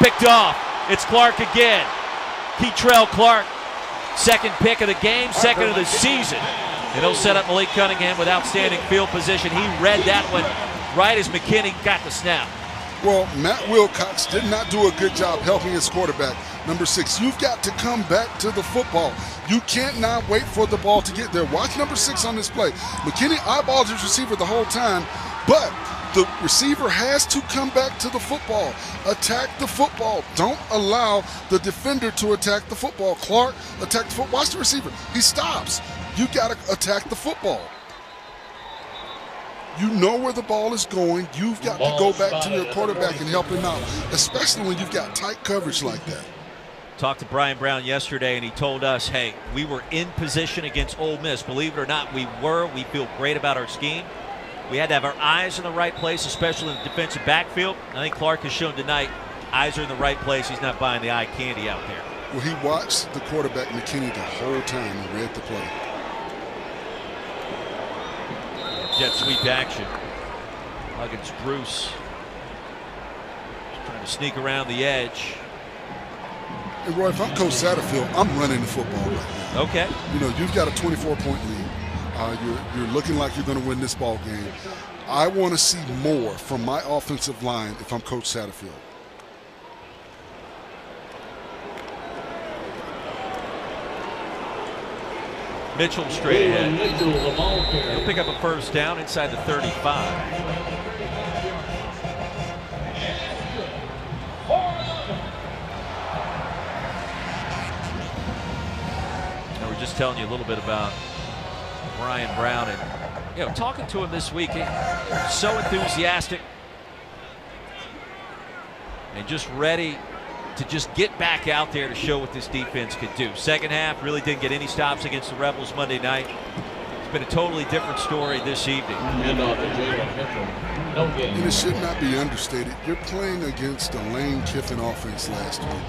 Picked off. It's Clark again. Trey Clark, second pick of the game, second of the season. And he'll set up Malik Cunningham with outstanding field position. He read that one right as McKinney got the snap. Well, Matt Wilcox did not do a good job helping his quarterback. Number six, you've got to come back to the football. You can't not wait for the ball to get there. Watch number six on this play. McKinney eyeballed his receiver the whole time, but the receiver has to come back to the football. Attack the football. Don't allow the defender to attack the football. Clark attacked the football. Watch the receiver. He stops. You got to attack the football. You know where the ball is going. You've got to go back to your quarterback and help him out, especially when you've got tight coverage like that. Talked to Brian Brown yesterday, and he told us, hey, we were in position against Ole Miss. Believe it or not, we were. We feel great about our scheme. We had to have our eyes in the right place, especially in the defensive backfield. I think Clark has shown tonight, eyes are in the right place. He's not buying the eye candy out there. Well, he watched the quarterback, McKinney, the whole time and read the play. Jet sweep action. Huggins-Bruce trying to sneak around the edge. Hey, Roy, if I'm Coach Satterfield, I'm running the football right now. Okay. You know, you've got a 24-point lead. You're looking like you're going to win this ball game. I want to see more from my offensive line if I'm Coach Satterfield. Mitchell straight ahead. He'll pick up a first down inside the 35. Now we're just telling you a little bit about Brian Brown, and you know, talking to him this week, so enthusiastic and just ready to just get back out there to show what this defense could do. Second half really didn't get any stops against the Rebels Monday night. It's been a totally different story this evening. And it should not be understated. You're playing against the Lane Kiffin offense last week.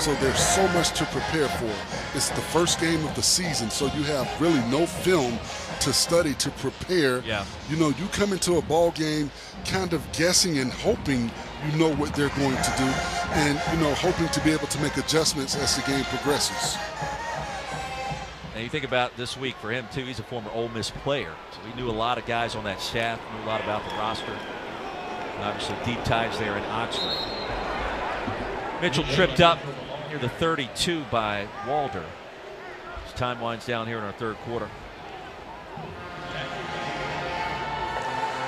So there's so much to prepare for. It's the first game of the season, so you have really no film to study to prepare. Yeah. You know, you come into a ball game kind of guessing and hoping you know what they're going to do, and, you know, hoping to be able to make adjustments as the game progresses. And you think about this week for him, too. He's a former Ole Miss player, so he knew a lot of guys on that staff, knew a lot about the roster. And obviously, deep ties there in Oxford. Mitchell tripped up near the 32 by Walder. His time winds down here in our third quarter.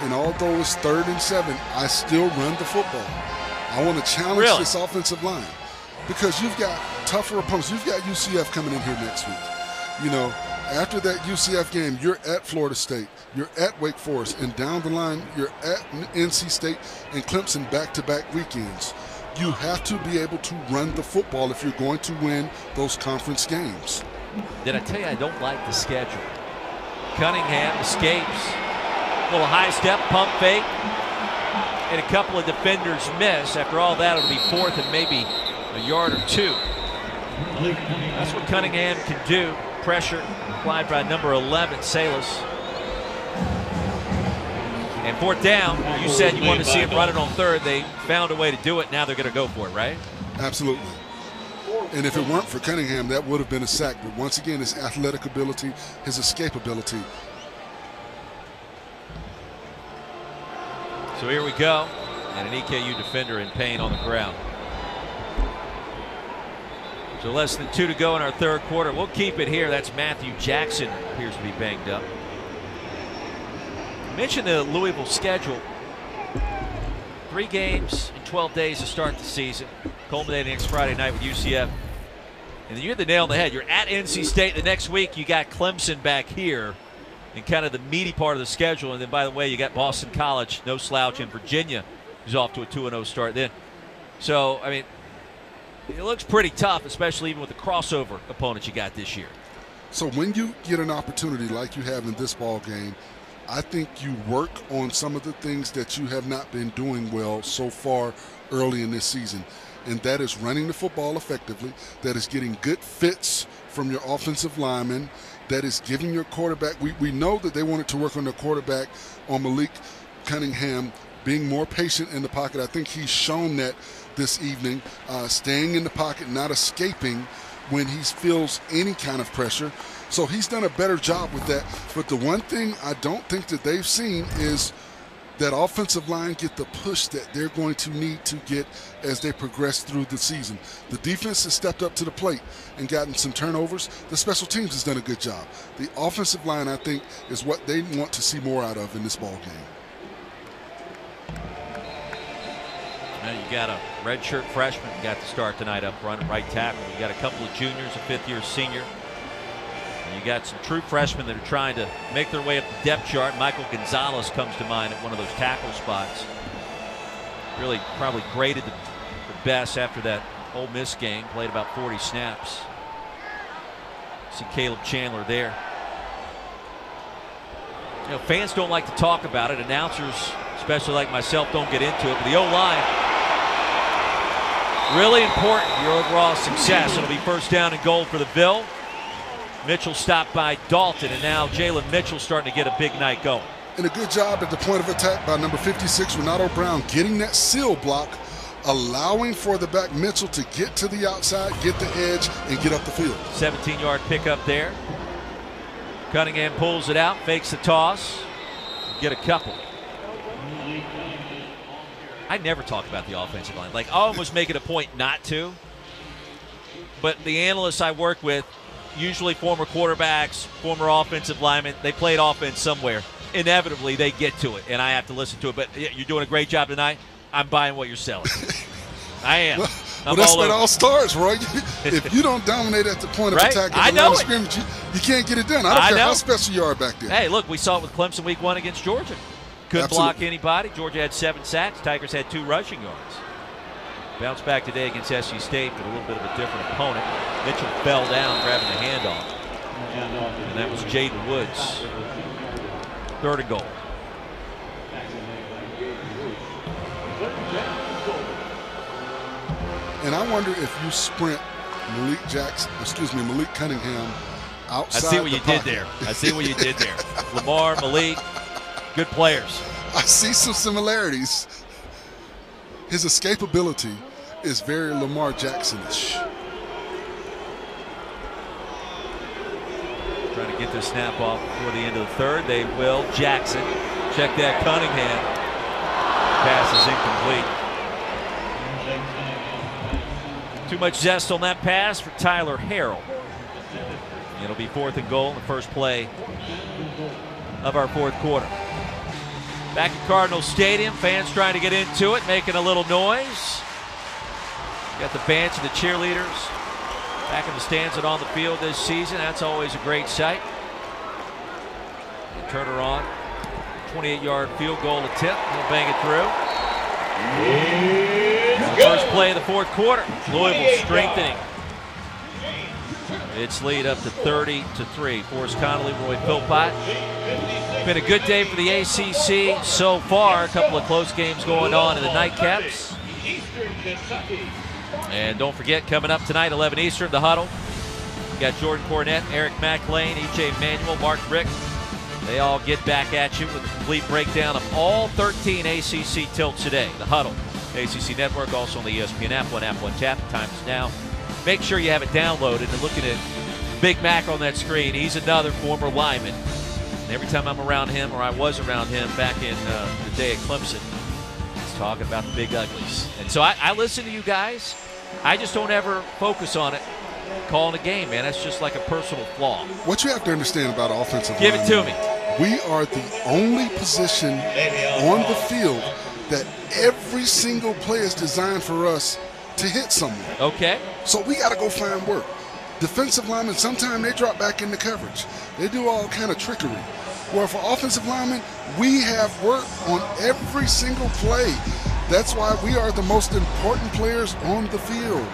And although it's 3rd and 7, I still run the football. I want to challenge this offensive line because you've got tougher opponents. You've got UCF coming in here next week. You know, after that UCF game, you're at Florida State, you're at Wake Forest, and down the line, you're at NC State and Clemson back-to-back weekends. You have to be able to run the football if you're going to win those conference games. Did I tell you I don't like the schedule? Cunningham escapes. Little high step, pump fake. And a couple of defenders miss. After all that, it'll be fourth and maybe a yard or two. That's what Cunningham can do. Pressure applied by number 11, Salas. And fourth down, you said you wanted to see him run it on third. They found a way to do it. Now they're going to go for it, right? Absolutely. And if it weren't for Cunningham, that would have been a sack. But once again, his athletic ability, his escape ability. So here we go. and an EKU defender in pain on the ground. So less than 2 to go in our third quarter. We'll keep it here. That's Matthew Jackson, appears to be banged up. Mention the Louisville schedule. 3 games in 12 days to start the season, culminating next Friday night with UCF. And then you hit the nail on the head. You're at NC State the next week. You got Clemson back here in kind of the meaty part of the schedule. And then, by the way, you got Boston College, no slouch, in Virginia, who's off to a 2-0 start then. So, I mean, it looks pretty tough, especially even with the crossover opponent you got this year. So when you get an opportunity like you have in this ball game, I think you work on some of the things that you have not been doing well so far early in this season. And that is running the football effectively. That is getting good fits from your offensive linemen. That is giving your quarterback. We know that they wanted to work on the quarterback, on Malik Cunningham, being more patient in the pocket. I think he's shown that this evening, staying in the pocket, not escaping when he feels any kind of pressure. So he's done a better job with that. But the one thing I don't think that they've seen is that offensive line get the push that they're going to need to get as they progress through the season. The defense has stepped up to the plate and gotten some turnovers. The special teams has done a good job. The offensive line, I think, is what they want to see more out of in this ball game. Now you got a redshirt freshman who got to start tonight up front, right tackle. You got a couple of juniors, a fifth-year senior. You got some true freshmen that are trying to make their way up the depth chart. Michael Gonzalez comes to mind at one of those tackle spots. Really probably graded the best after that Ole Miss game. Played about 40 snaps. See Caleb Chandler there. You know, fans don't like to talk about it. Announcers, especially like myself, don't get into it. But the O-line, really important to your overall success. It'll be first down and goal for the Ville. Mitchell stopped by Dalton, and now Jalen Mitchell starting to get a big night going. And a good job at the point of attack by number 56, Renato Brown, getting that seal block, allowing for the back Mitchell to get to the outside, get the edge, and get up the field. 17-yard pickup there. Cunningham pulls it out, fakes the toss, get a couple. I never talk about the offensive line. Like, I almost make it a point not to, but the analysts I work with, usually former quarterbacks, former offensive linemen, they played offense somewhere. Inevitably, they get to it, and I have to listen to it. But you're doing a great job tonight. I'm buying what you're selling. I am. Well, that's what it all starts, Roy. If you don't dominate at the point of attack, I know it. You can't get it done. I don't care how special you are back there. Hey, look, we saw it with Clemson week 1 against Georgia. Couldn't block anybody. Georgia had 7 sacks. Tigers had 2 rushing yards. Bounce back today against SC State, but a little bit of a different opponent. Mitchell fell down grabbing the handoff. And that was Jaden Woods. Third and goal. And I wonder if you sprint Malik Cunningham outside. I see what you did there. I see what you did there. Lamar, Malik, good players. I see some similarities. His escapability is very Lamar Jackson-ish. Trying to get their snap off before the end of the third. They will. Jackson. Check that, Cunningham. Pass is incomplete. Too much zest on that pass for Tyler Harrell. It'll be fourth and goal in the first play of our fourth quarter. Back at Cardinal Stadium, fans trying to get into it, making a little noise. Got the fans and the cheerleaders back in the stands and on the field this season. That's always a great sight. And Turner on. 28-yard field goal attempt. He'll bang it through. First play of the fourth quarter. Louisville strengthening its lead up to 30-3. Forrest Conley, Roy Philpott. Been a good day for the ACC so far. A couple of close games going on in the nightcaps. And don't forget, coming up tonight, 11 Eastern, the huddle. We've got Jordan Cornett, Eric McLean, E.J. Manuel, Mark Brick. They all get back at you with a complete breakdown of all 13 ACC tilts today. The huddle, ACC Network, also on the ESPN app, one app, one tap. Time is now. Make sure you have it downloaded. And looking at Big Mac on that screen, he's another former lineman. And every time I'm around him, or I was around him back in the day at Clemson, it's talking about the big uglies. And so I listen to you guys. I just don't ever focus on it. Calling a game, man, that's just like a personal flaw. What you have to understand about offensive line. Give it to me. We are the only position on the field that every single play is designed for us to hit someone. Okay. So we got to go find work. Defensive linemen, sometimes they drop back into coverage. They do all kind of trickery. Where for offensive linemen, we have work on every single play. That's why we are the most important players on the field.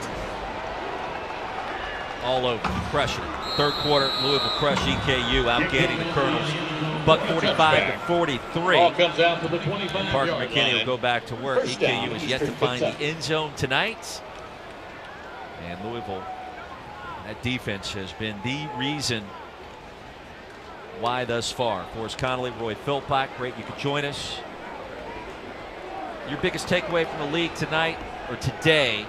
All over, pressure. Third quarter, Louisville crush EKU, outgaining the Colonels, buck 45 to 43. All comes out to the 25. And Parker McKinney will go back to work. First EKU has yet to find the end zone tonight. And Louisville, that defense has been the reason why thus far. Forrest Conley, Roy Philpott, great you could join us. Your biggest takeaway from the league tonight, or today,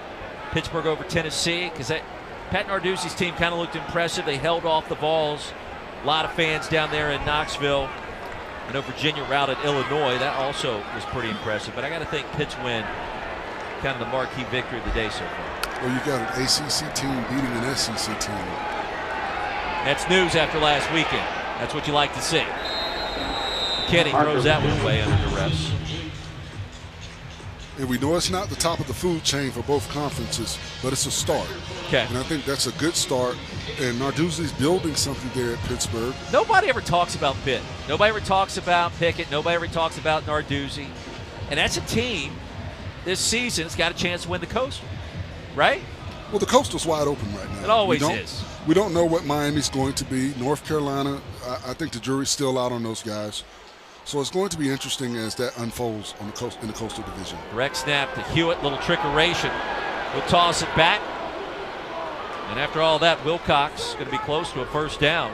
Pittsburgh over Tennessee, because that Pat Narduzzi's team kind of looked impressive. They held off the balls. A lot of fans down there in Knoxville. I know Virginia routed Illinois. That also was pretty impressive. But I got to think Pitt's win, kind of the marquee victory of the day so far. Well, you got an ACC team beating an SEC team. That's news after last weekend. That's what you like to see. Kenny throws that one way under the refs. And we know it's not the top of the food chain for both conferences, but it's a start. Okay. And I think that's a good start. And Narduzzi's building something there at Pittsburgh. Nobody ever talks about Pitt. Nobody ever talks about Pickett. Nobody ever talks about Narduzzi. And that's a team this season that's got a chance to win the Coastal, right? Well, the Coastal's wide open right now. It always is. We don't know what Miami's going to be. North Carolina, I think the jury's still out on those guys. So it's going to be interesting as that unfolds on the coast, in the Coastal Division. Direct snap to Hewitt, little trickeration. He'll toss it back. And after all that, Wilcox is going to be close to a first down.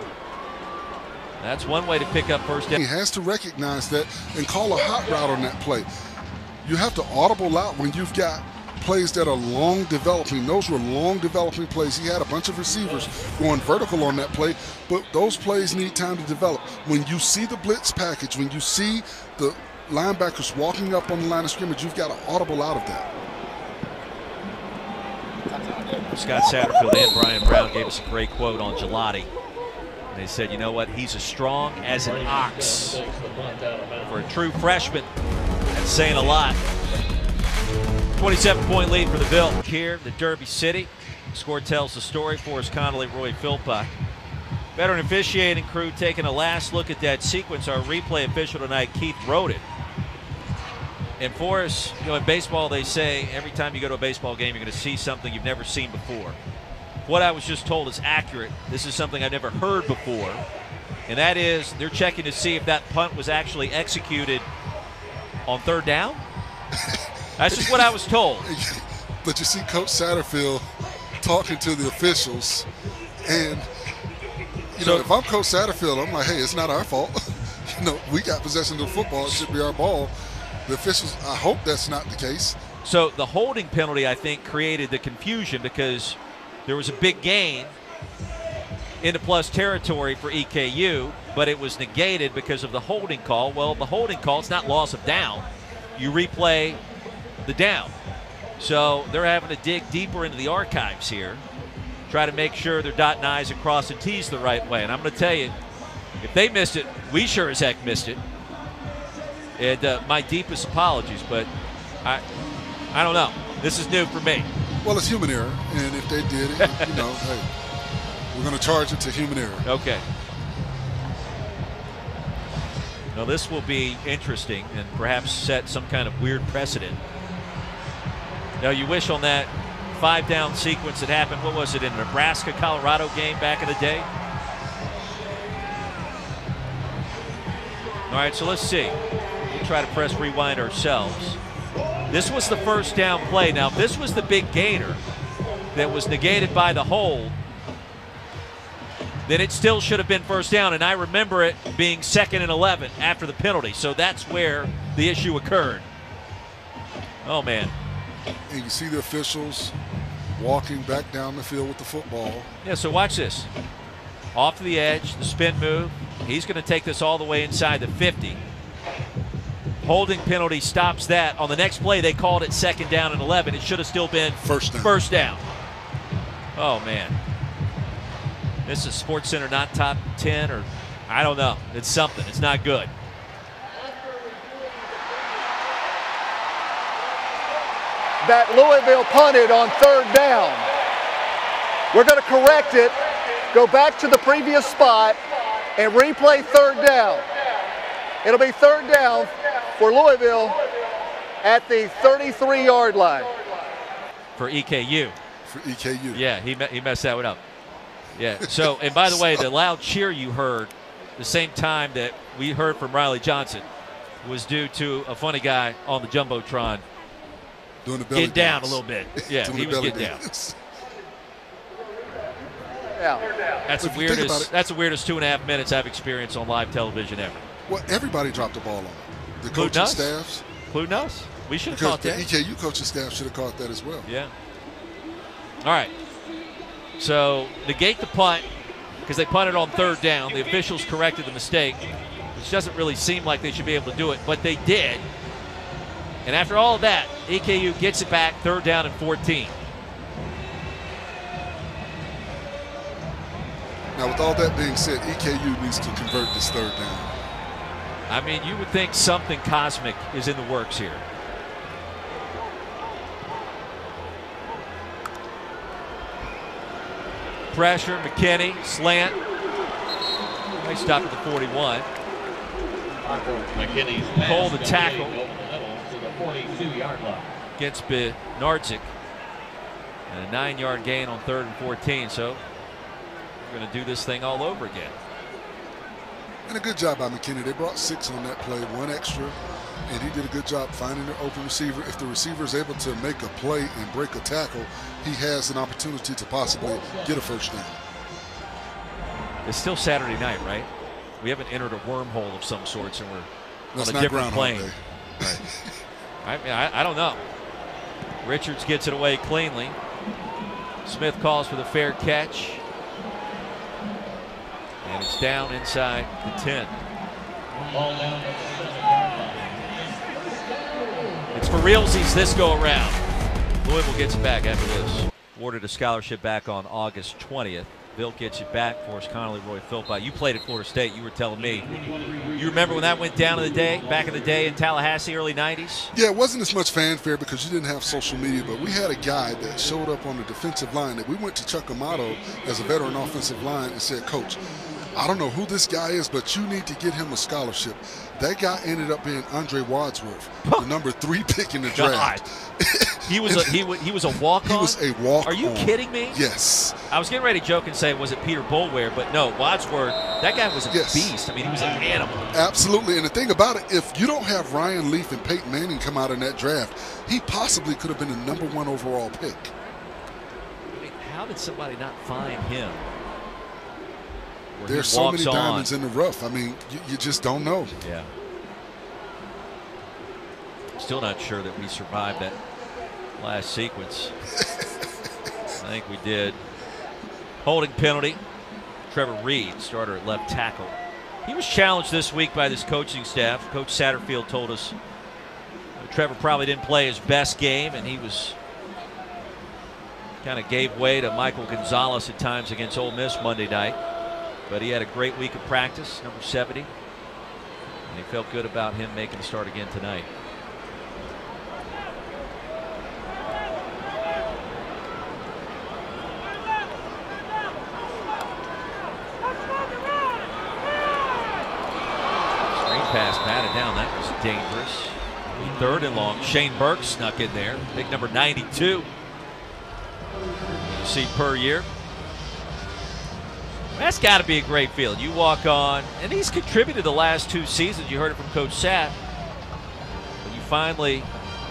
That's one way to pick up first down. He has to recognize that and call a hot route on that play. You have to audible out when you've got plays that are long developing. Those were long developing plays. He had a bunch of receivers going vertical on that play, but those plays need time to develop. When you see the blitz package, when you see the linebackers walking up on the line of scrimmage, you've got to audible out of that. Scott Satterfield and Brian Brown gave us a great quote on Gelati. And they said, you know what, he's as strong as an ox. For a true freshman, that's saying a lot. 27-point lead for the Bill. Here, the Derby City. Score tells the story. Forrest Conley, Roy Philpott. Veteran officiating crew taking a last look at that sequence. Our replay official tonight, Keith Roden. And Forrest, you know, in baseball they say every time you go to a baseball game you're going to see something you've never seen before. What I was just told is accurate. This is something I've never heard before. And that is they're checking to see if that punt was actually executed on third down. That's just what I was told. But you see Coach Satterfield talking to the officials. And, you know, if I'm Coach Satterfield, I'm like, hey, it's not our fault. You know, we got possession of the football. It should be our ball. The officials, I hope that's not the case. So the holding penalty, I think, created the confusion because there was a big gain into plus territory for EKU, but it was negated because of the holding call. Well, the holding call, it's not loss of down. You replay the down. So they're having to dig deeper into the archives here, try to make sure they're dotting I's and crossing T's the right way. And I'm going to tell you, if they missed it, we sure as heck missed it. And my deepest apologies, but I don't know. This is new for me. Well, it's human error, and if they did it, you know, hey, we're going to charge it to human error. Okay. Now this will be interesting and perhaps set some kind of weird precedent. Now you wish on that five down sequence that happened, what was it, in the Nebraska-Colorado game back in the day? All right, so let's see. We'll try to press rewind ourselves. This was the first down play. Now if this was the big gainer that was negated by the hold, then it still should have been first down, and I remember it being second and 11 after the penalty, so that's where the issue occurred. Oh, man. And you see the officials walking back down the field with the football. Yeah, so watch this. Off to the edge, the spin move. He's going to take this all the way inside the 50. Holding penalty stops that. On the next play, they called it 2nd down and 11. It should have still been first down. Oh, man. This is SportsCenter, not top 10 or I don't know. It's something. It's not good. That Louisville punted on 3rd down. We're going to correct it, go back to the previous spot, and replay 3rd down. It'll be 3rd down for Louisville at the 33-yard line. For EKU. For EKU. Yeah, he messed that one up. Yeah, so, and by the way, the loud cheer you heard the same time that we heard from Riley Johnson was due to a funny guy on the Jumbotron. Doing the belly dance. Get down a little bit. Yeah, he was getting down. Yeah. That's the weirdest. That's the weirdest 2.5 minutes I've experienced on live television ever. Well, everybody dropped the ball on the coaching staffs. Including us. We should have caught that. The EKU coaching staff should have caught that as well. Yeah. All right. So negate the punt because they punted on 3rd down. The officials corrected the mistake, which doesn't really seem like they should be able to do it, but they did. And after all of that, EKU gets it back, 3rd down and 14. Now, with all that being said, EKU needs to convert this 3rd down. I mean, you would think something cosmic is in the works here. Pressure, McKinney, slant. Nice stop at the 41. McKinney's Cole the tackle. 42-yard line. Gets Benarczyk and a 9-yard gain on 3rd and 14. So we're going to do this thing all over again. And a good job by McKinney. They brought 6 on that play, 1 extra, and he did a good job finding the open receiver. If the receiver is able to make a play and break a tackle, he has an opportunity to possibly get a 1st down. It's still Saturday night, right? We haven't entered a wormhole of some sorts, and we're on a different plane. Right. I mean, I don't know. Richards gets it away cleanly. Smith calls for the fair catch. And it's down inside the 10. It's for realsies this go around. Louisville gets it back after this. Awarded a scholarship back on August 20th. Bill gets it back. Forrest Conley, Roy Philpott. You played at Florida State. You were telling me. You remember when that went down in the day, back in the day in Tallahassee, early 90s? Yeah, it wasn't as much fanfare because you didn't have social media, but we had a guy that showed up on the defensive line that we went to Chuck Amato as a veteran offensive line and said, Coach, I don't know who this guy is, but you need to get him a scholarship. That guy ended up being Andre Wadsworth, the #3 pick in the draft. He was a walk-on? He was a walk-on. Are you kidding me? Yes. I was getting ready to joke and say, was it Peter Boulware? But no, Wadsworth, that guy was a beast. I mean, he was an animal. Absolutely. And the thing about it, if you don't have Ryan Leaf and Peyton Manning come out in that draft, he possibly could have been the #1 overall pick. I mean, how did somebody not find him? There's so many diamonds in the rough. I mean, you just don't know. Yeah. Still not sure that we survived that last sequence. I think we did. Holding penalty. Trevor Reed, starter at left tackle. He was challenged this week by this coaching staff. Coach Satterfield told us Trevor probably didn't play his best game, and he was kind of gave way to Michael Gonzalez at times against Ole Miss Monday night. But he had a great week of practice, #70. And he felt good about him making a start again tonight. Screen pass batted down. That was dangerous. 3rd and long. Shane Burke snuck in there. Pick #92. You see per year. That's got to be a great feeling. You walk on, and he's contributed the last 2 seasons. You heard it from Coach Sapp. But you finally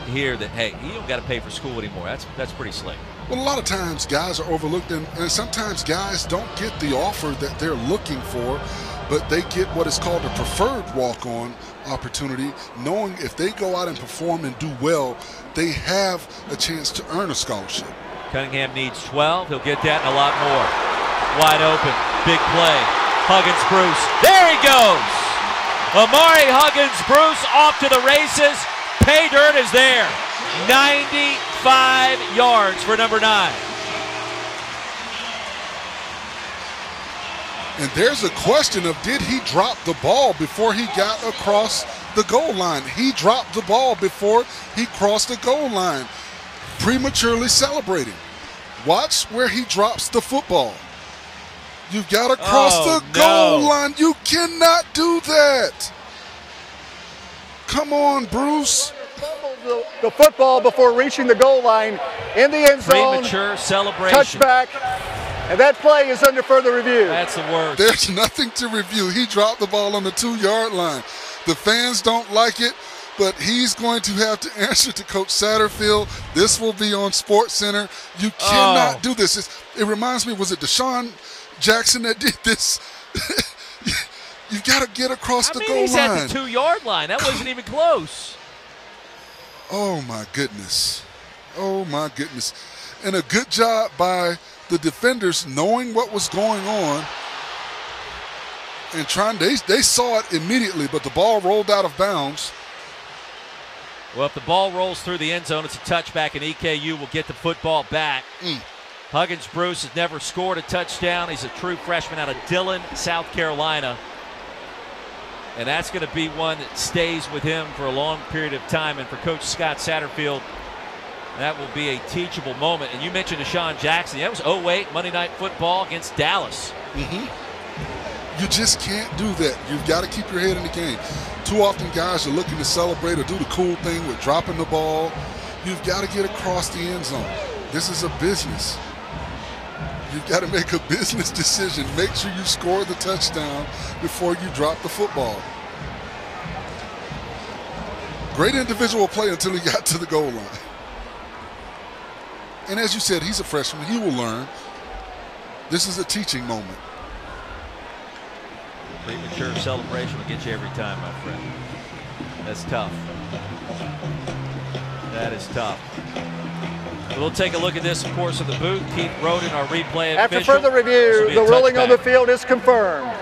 hear that, hey, you don't got to pay for school anymore. That's pretty slick. Well, a lot of times guys are overlooked, and sometimes guys don't get the offer that they're looking for, but they get what is called a preferred walk-on opportunity, knowing if they go out and perform and do well, they have a chance to earn a scholarship. Cunningham needs 12. He'll get that and a lot more. Wide open, big play. Huggins-Bruce, there he goes! Amari Huggins-Bruce off to the races. Pay dirt is there. 95 yards for number 9. And there's a question of, did he drop the ball before he got across the goal line? He dropped the ball before he crossed the goal line, prematurely celebrating. Watch where he drops the football. You've got to cross the goal line. You cannot do that. Come on, Bruce. The football before reaching the goal line in the end zone. Premature celebration. Touchback. And that play is under further review. That's the word. There's nothing to review. He dropped the ball on the 2-yard line. The fans don't like it, but he's going to have to answer to Coach Satterfield. This will be on SportsCenter. You cannot do this. It reminds me, was it Deshaun Jackson that did this? You got to get across the goal line. He's at the 2-yard line. That wasn't even close. Oh, my goodness. Oh, my goodness. And a good job by the defenders, knowing what was going on and trying. They saw it immediately, but the ball rolled out of bounds. Well, if the ball rolls through the end zone, it's a touchback, and EKU will get the football back. Huggins-Bruce has never scored a touchdown. He's a true freshman out of Dillon, South Carolina. And that's going to be one that stays with him for a long period of time. And for Coach Scott Satterfield, that will be a teachable moment. And you mentioned Deshaun Jackson. That was 08 Monday Night Football against Dallas. You just can't do that. You've got to keep your head in the game. Too often guys are looking to celebrate or do the cool thing with dropping the ball. You've got to get across the end zone. This is a business. You've got to make a business decision. Make sure you score the touchdown before you drop the football. Great individual play until he got to the goal line. And as you said, he's a freshman. He will learn. This is a teaching moment. Premature celebration will get you every time, my friend. That's tough. That is tough. We'll take a look at this, of course, in the booth. Keith Roden, our replay official. After further review, the ruling on the field is confirmed.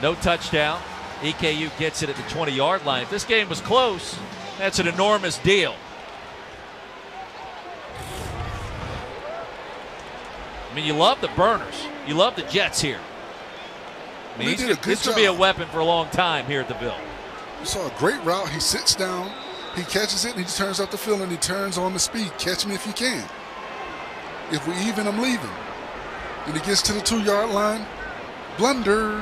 No touchdown. EKU gets it at the 20-yard line. If this game was close, that's an enormous deal. I mean, you love the burners. You love the Jets here. I mean, this will be a weapon for a long time here at the Ville. You saw a great route. He sits down, he catches it, and he turns up the field, and he turns on the speed. Catch me if you can. If we even, I'm leaving. And he gets to the 2-yard line. Blunder.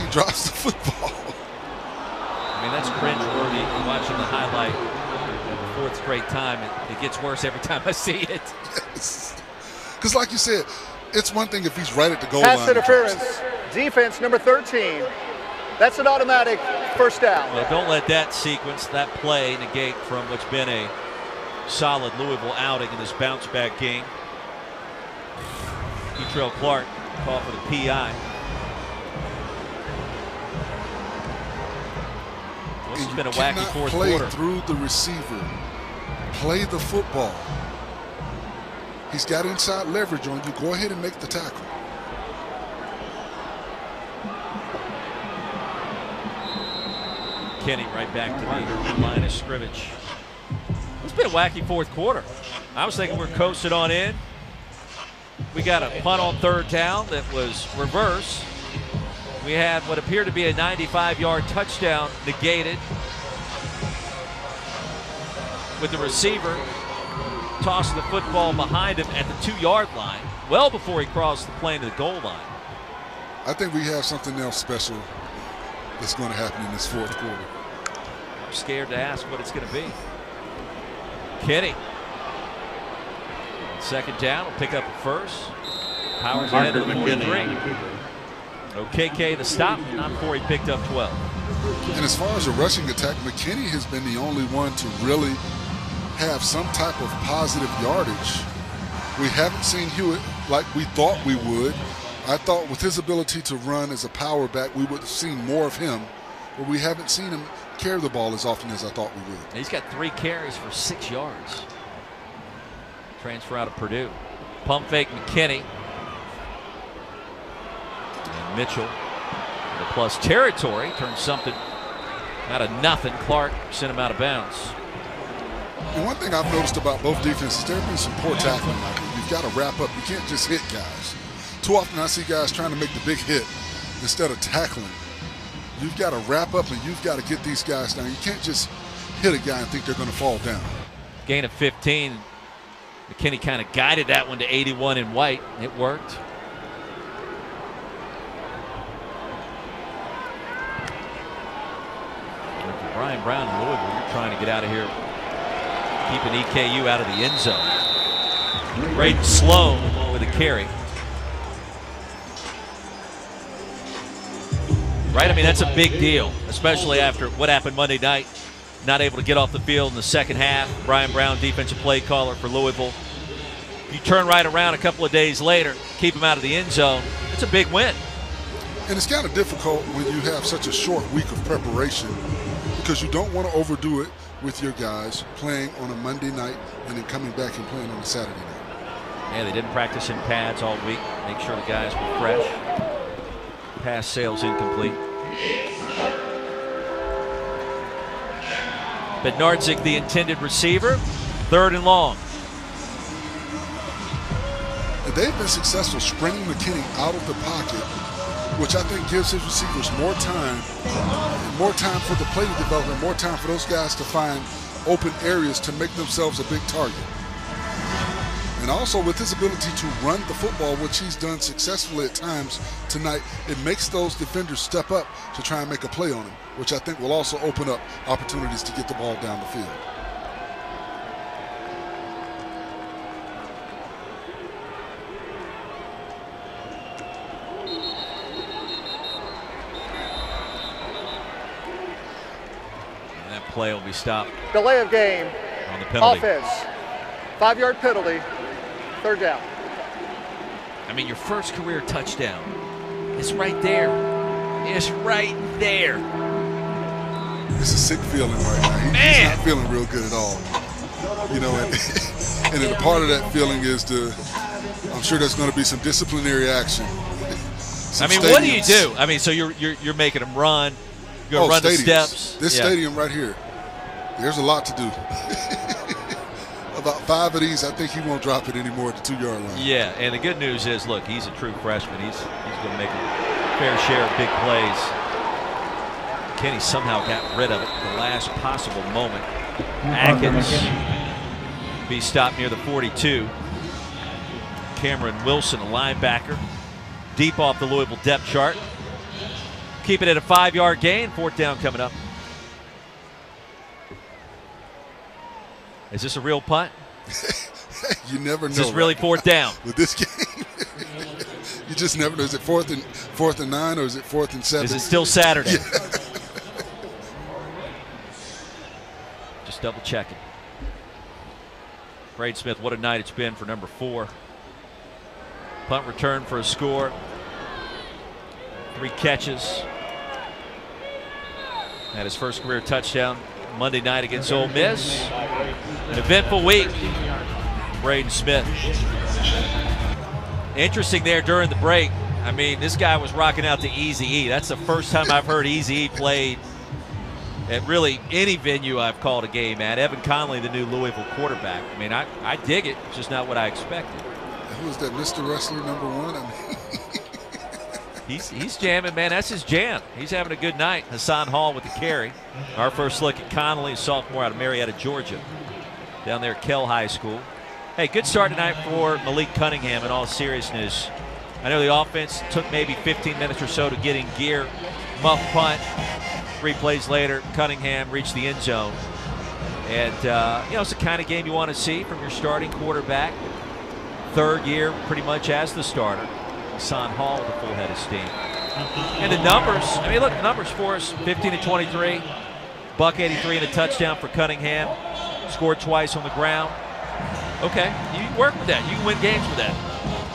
He drops the football. I mean, that's cringe-worthy watching the highlight for the fourth straight time. It gets worse every time I see it. Yes. Because like you said, it's one thing if he's right at the goal line. Pass interference. Defense number 13. That's an automatic first down. Well, don't let that sequence, that play, negate from what's been a solid Louisville outing in this bounce-back game. Etrell Clark called for the PI. This has been a wacky fourth quarter. Through the receiver. Play the football. He's got inside leverage on you. Go ahead and make the tackle. Kenny right back to the line of scrimmage. It's been a wacky fourth quarter. I was thinking we're coasting on in. We got a punt on third down that was reverse. We had what appeared to be a 95-yard touchdown negated with the receiver tossing the football behind him at the 2-yard line, well before he crossed the plane to the goal line. I think we have something else special that's going to happen in this fourth quarter. I'm scared to ask what it's going to be. Kenny. Second down, will pick up at first. Powers ahead of the 43. OKK the stop, not before he picked up 12. And as far as the rushing attack, McKinney has been the only one to really have some type of positive yardage. We haven't seen Hewitt like we thought we would. I thought with his ability to run as a power back, we would have seen more of him, but we haven't seen him carry the ball as often as I thought we would. And he's got 3 carries for 6 yards. Transfer out of Purdue. Pump fake McKinney. Mitchell plus territory. Turns something out of nothing. Clark sent him out of bounds. And one thing I've noticed about both defenses, there have been some poor tackling. You've got to wrap up. You can't just hit guys. Too often I see guys trying to make the big hit instead of tackling. You've got to wrap up and you've got to get these guys down. You can't just hit a guy and think they're going to fall down. Gain of 15. McKinney kind of guided that one to 81 in white. It worked. Brian Brown and Louisville trying to get out of here, keeping EKU out of the end zone. Braden Sloan with a carry. Right, I mean, that's a big deal, especially after what happened Monday night. Not able to get off the field in the second half. Brian Brown, defensive play caller for Louisville. If you turn right around a couple of days later, keep him out of the end zone, it's a big win. And it's kind of difficult when you have such a short week of preparation because you don't want to overdo it with your guys playing on a Monday night and then coming back and playing on a Saturday night. Yeah, they didn't practice in pads all week. Make sure the guys were fresh. Pass sales incomplete. Bednarczyk, the intended receiver, third and long. And they've been successful sprinting McKinney out of the pocket, which I think gives his receivers more time for the play to develop, and more time for those guys to find open areas to make themselves a big target. And also with his ability to run the football, which he's done successfully at times tonight, it makes those defenders step up to try and make a play on him, which I think will also open up opportunities to get the ball down the field. And that play will be stopped. Delay of game. On the penalty. Offense. 5-yard penalty. Third down. I mean, your first career touchdown is right there. It's right there. It's a sick feeling right now. He's not feeling real good at all. You know, and then a part of that feeling is I'm sure there's going to be some disciplinary action. Some I mean, what do you do? I mean, so you're making them run. You're going to run the steps. This stadium right here, there's a lot to do. About 5 of these, I think he won't drop it anymore at the 2-yard line. Yeah, and the good news is, look, he's a true freshman. He's going to make a fair share of big plays. McKinney somehow got rid of it at the last possible moment. Atkins be stopped near the 42. Cameron Wilson, a linebacker, deep off the Louisville depth chart. Keep it at a 5-yard gain. 4th down coming up. Is this a real punt? You never know. Is this really 4th down? With this game, you just never know. Is it 4th and 9, or is it 4th and 7? Is it still Saturday? Yeah. Just double checking. Braden Smith, what a night it's been for number 4. Punt return for a score. 3 catches. Had his first career touchdown Monday night against Ole Miss. An eventful week. Braden Smith. Interesting there during the break. I mean, this guy was rocking out to Eazy-E. That's the first time I've heard Eazy-E played at really any venue I've called a game at. Evan Conley, the new Louisville quarterback. I mean, I dig it. It's just not what I expected. Who is that, Mr. Wrestler number 1? I mean, He's jamming, man. That's his jam. He's having a good night. Hassan Hall with the carry. Our first look at Connolly, sophomore out of Marietta, Georgia, down there at Kell High School. Hey, good start tonight for Malik Cunningham. In all seriousness, I know the offense took maybe 15 minutes or so to get in gear. Muff punt. 3 plays later, Cunningham reached the end zone. And you know, it's the kind of game you want to see from your starting quarterback. 3rd year, pretty much as the starter. Hassan Hall with a full head of steam. And the numbers, I mean, look, the numbers for us, 15 to 23, buck 83 and a touchdown for Cunningham. Scored twice on the ground. Okay, you work with that. You can win games with that.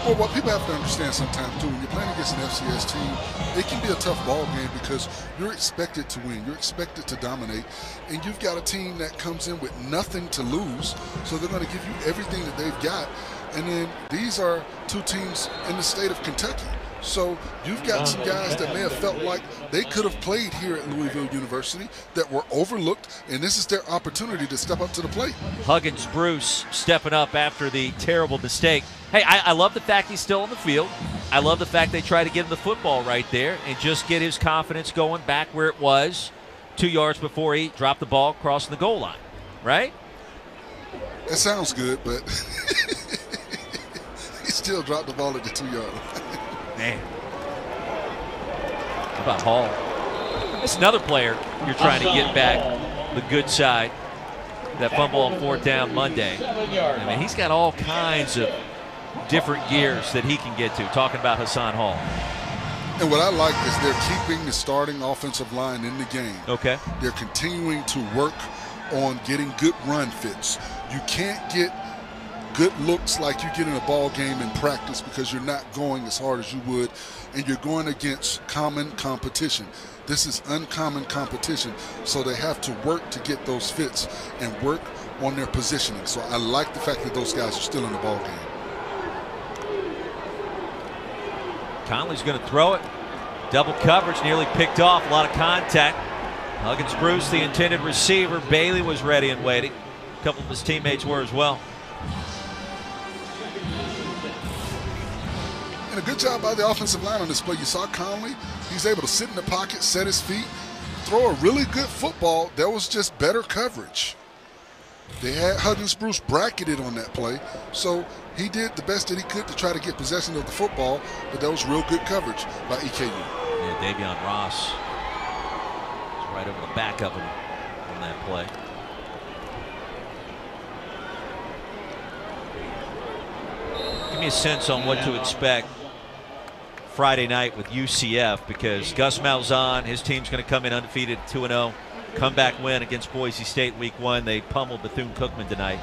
Well, what people have to understand sometimes, too, when you're playing against an FCS team, it can be a tough ball game because you're expected to win. You're expected to dominate. And you've got a team that comes in with nothing to lose, so they're going to give you everything that they've got. And then these are 2 teams in the state of Kentucky So you've got some guys that may have felt like they could have played here at Louisville University that were overlooked, and this is their opportunity to step up to the plate. Huggins-Bruce stepping up after the terrible mistake. Hey, I love the fact he's still on the field. I love the fact they try to get him the football right there and just get his confidence going back where it was 2 yards before he dropped the ball crossing the goal line, right? That sounds good, but he still dropped the ball at the 2-yard line. Man. How about Hall? That's another player you're trying to get back the good side. That fumble on fourth down Monday. I mean, he's got all kinds of different gears that he can get to. Talking about Hassan Hall. And what I like is they're keeping the starting offensive line in the game. Okay. They're continuing to work on getting good run fits. You can't get good looks like you get in a ball game in practice because you're not going as hard as you would, and you're going against common competition. This is uncommon competition, so they have to work to get those fits and work on their positioning. So I like the fact that those guys are still in the ball game. Conley's going to throw it. Double coverage, nearly picked off. A lot of contact. Huggins-Bruce, the intended receiver. Bailey was ready and waiting. A couple of his teammates were as well. A good job by the offensive line on this play. You saw Conley. He's able to sit in the pocket, set his feet, throw a really good football. That was just better coverage. They had Huggins-Bruce bracketed on that play, so he did the best that he could to try to get possession of the football, but that was real good coverage by EKU. Yeah, Davion Ross was right over the back of him on that play. Give me a sense on what to expect Friday night with UCF, because Gus Malzahn, his team's going to come in undefeated 2-0, comeback win against Boise State week one. They pummeled Bethune-Cookman tonight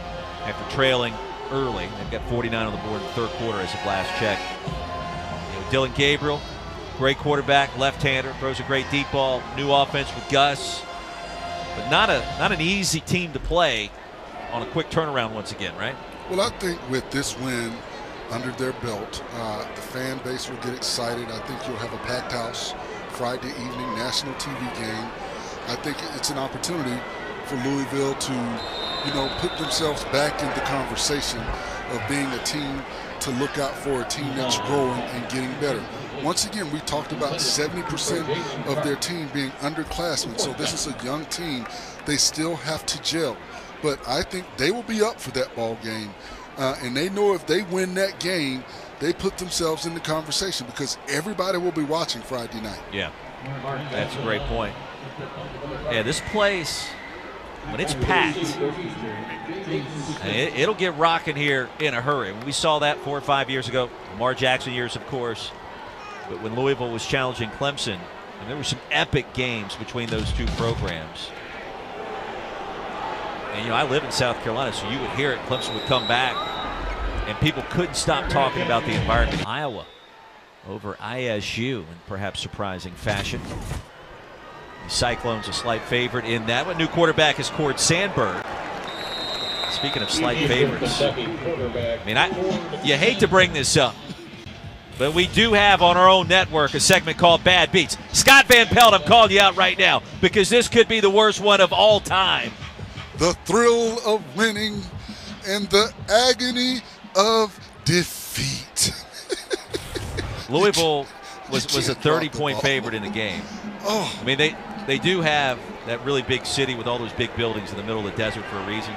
after trailing early. They've got 49 on the board in the third quarter as of last check. You know, Dylan Gabriel, great quarterback, left-hander, throws a great deep ball, new offense with Gus, but not an easy team to play on a quick turnaround once again, right? Well, I think with this win under their belt, the fan base will get excited. I think you'll have a packed house Friday evening, national TV game. I think it's an opportunity for Louisville to, you know, put themselves back in the conversation of being a team to look out for, a team that's growing and getting better. Once again, we talked about 70% of their team being underclassmen, so this is a young team. They still have to gel, but I think they will be up for that ball game. And they know if they win that game, they put themselves in the conversation because everybody will be watching Friday night. Yeah, that's a great point. Yeah, this place, when it's packed, it'll get rocking here in a hurry. We saw that 4 or 5 years ago, Lamar Jackson years, of course, but when Louisville was challenging Clemson, and there were some epic games between those two programs. And, you know, I live in South Carolina, so you would hear it. Clemson would come back, and people couldn't stop talking about the environment. Iowa over ISU in perhaps surprising fashion. The Cyclones a slight favorite in that one. New quarterback is Cord Sandberg. Speaking of slight favorites, I mean, you hate to bring this up, but we do have on our own network a segment called Bad Beats. Scott Van Pelt, I'm calling you out right now because this could be the worst one of all time. The thrill of winning and the agony of defeat. Louisville was a 30-point favorite in the game. Oh, I mean, they do have that really big city with all those big buildings in the middle of the desert for a reason.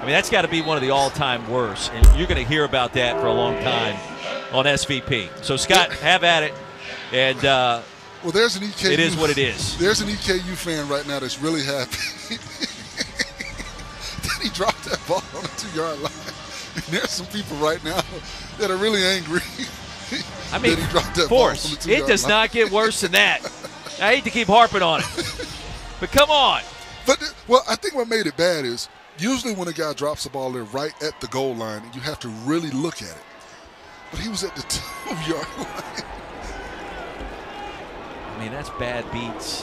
I mean, that's got to be one of the all-time worst, and you're going to hear about that for a long time on SVP. So, Scott, have at it, and well, there's an EKU. It is what it is. There's an EKU fan right now that's really happy. He dropped that ball on the 2-yard line. And there's some people right now that are really angry. I mean, of course, it does not get worse than that. I hate to keep harping on it, but come on. But, well, I think what made it bad is usually when a guy drops the ball, they're right at the goal line, and you have to really look at it. But he was at the 2-yard line. I mean, that's bad beats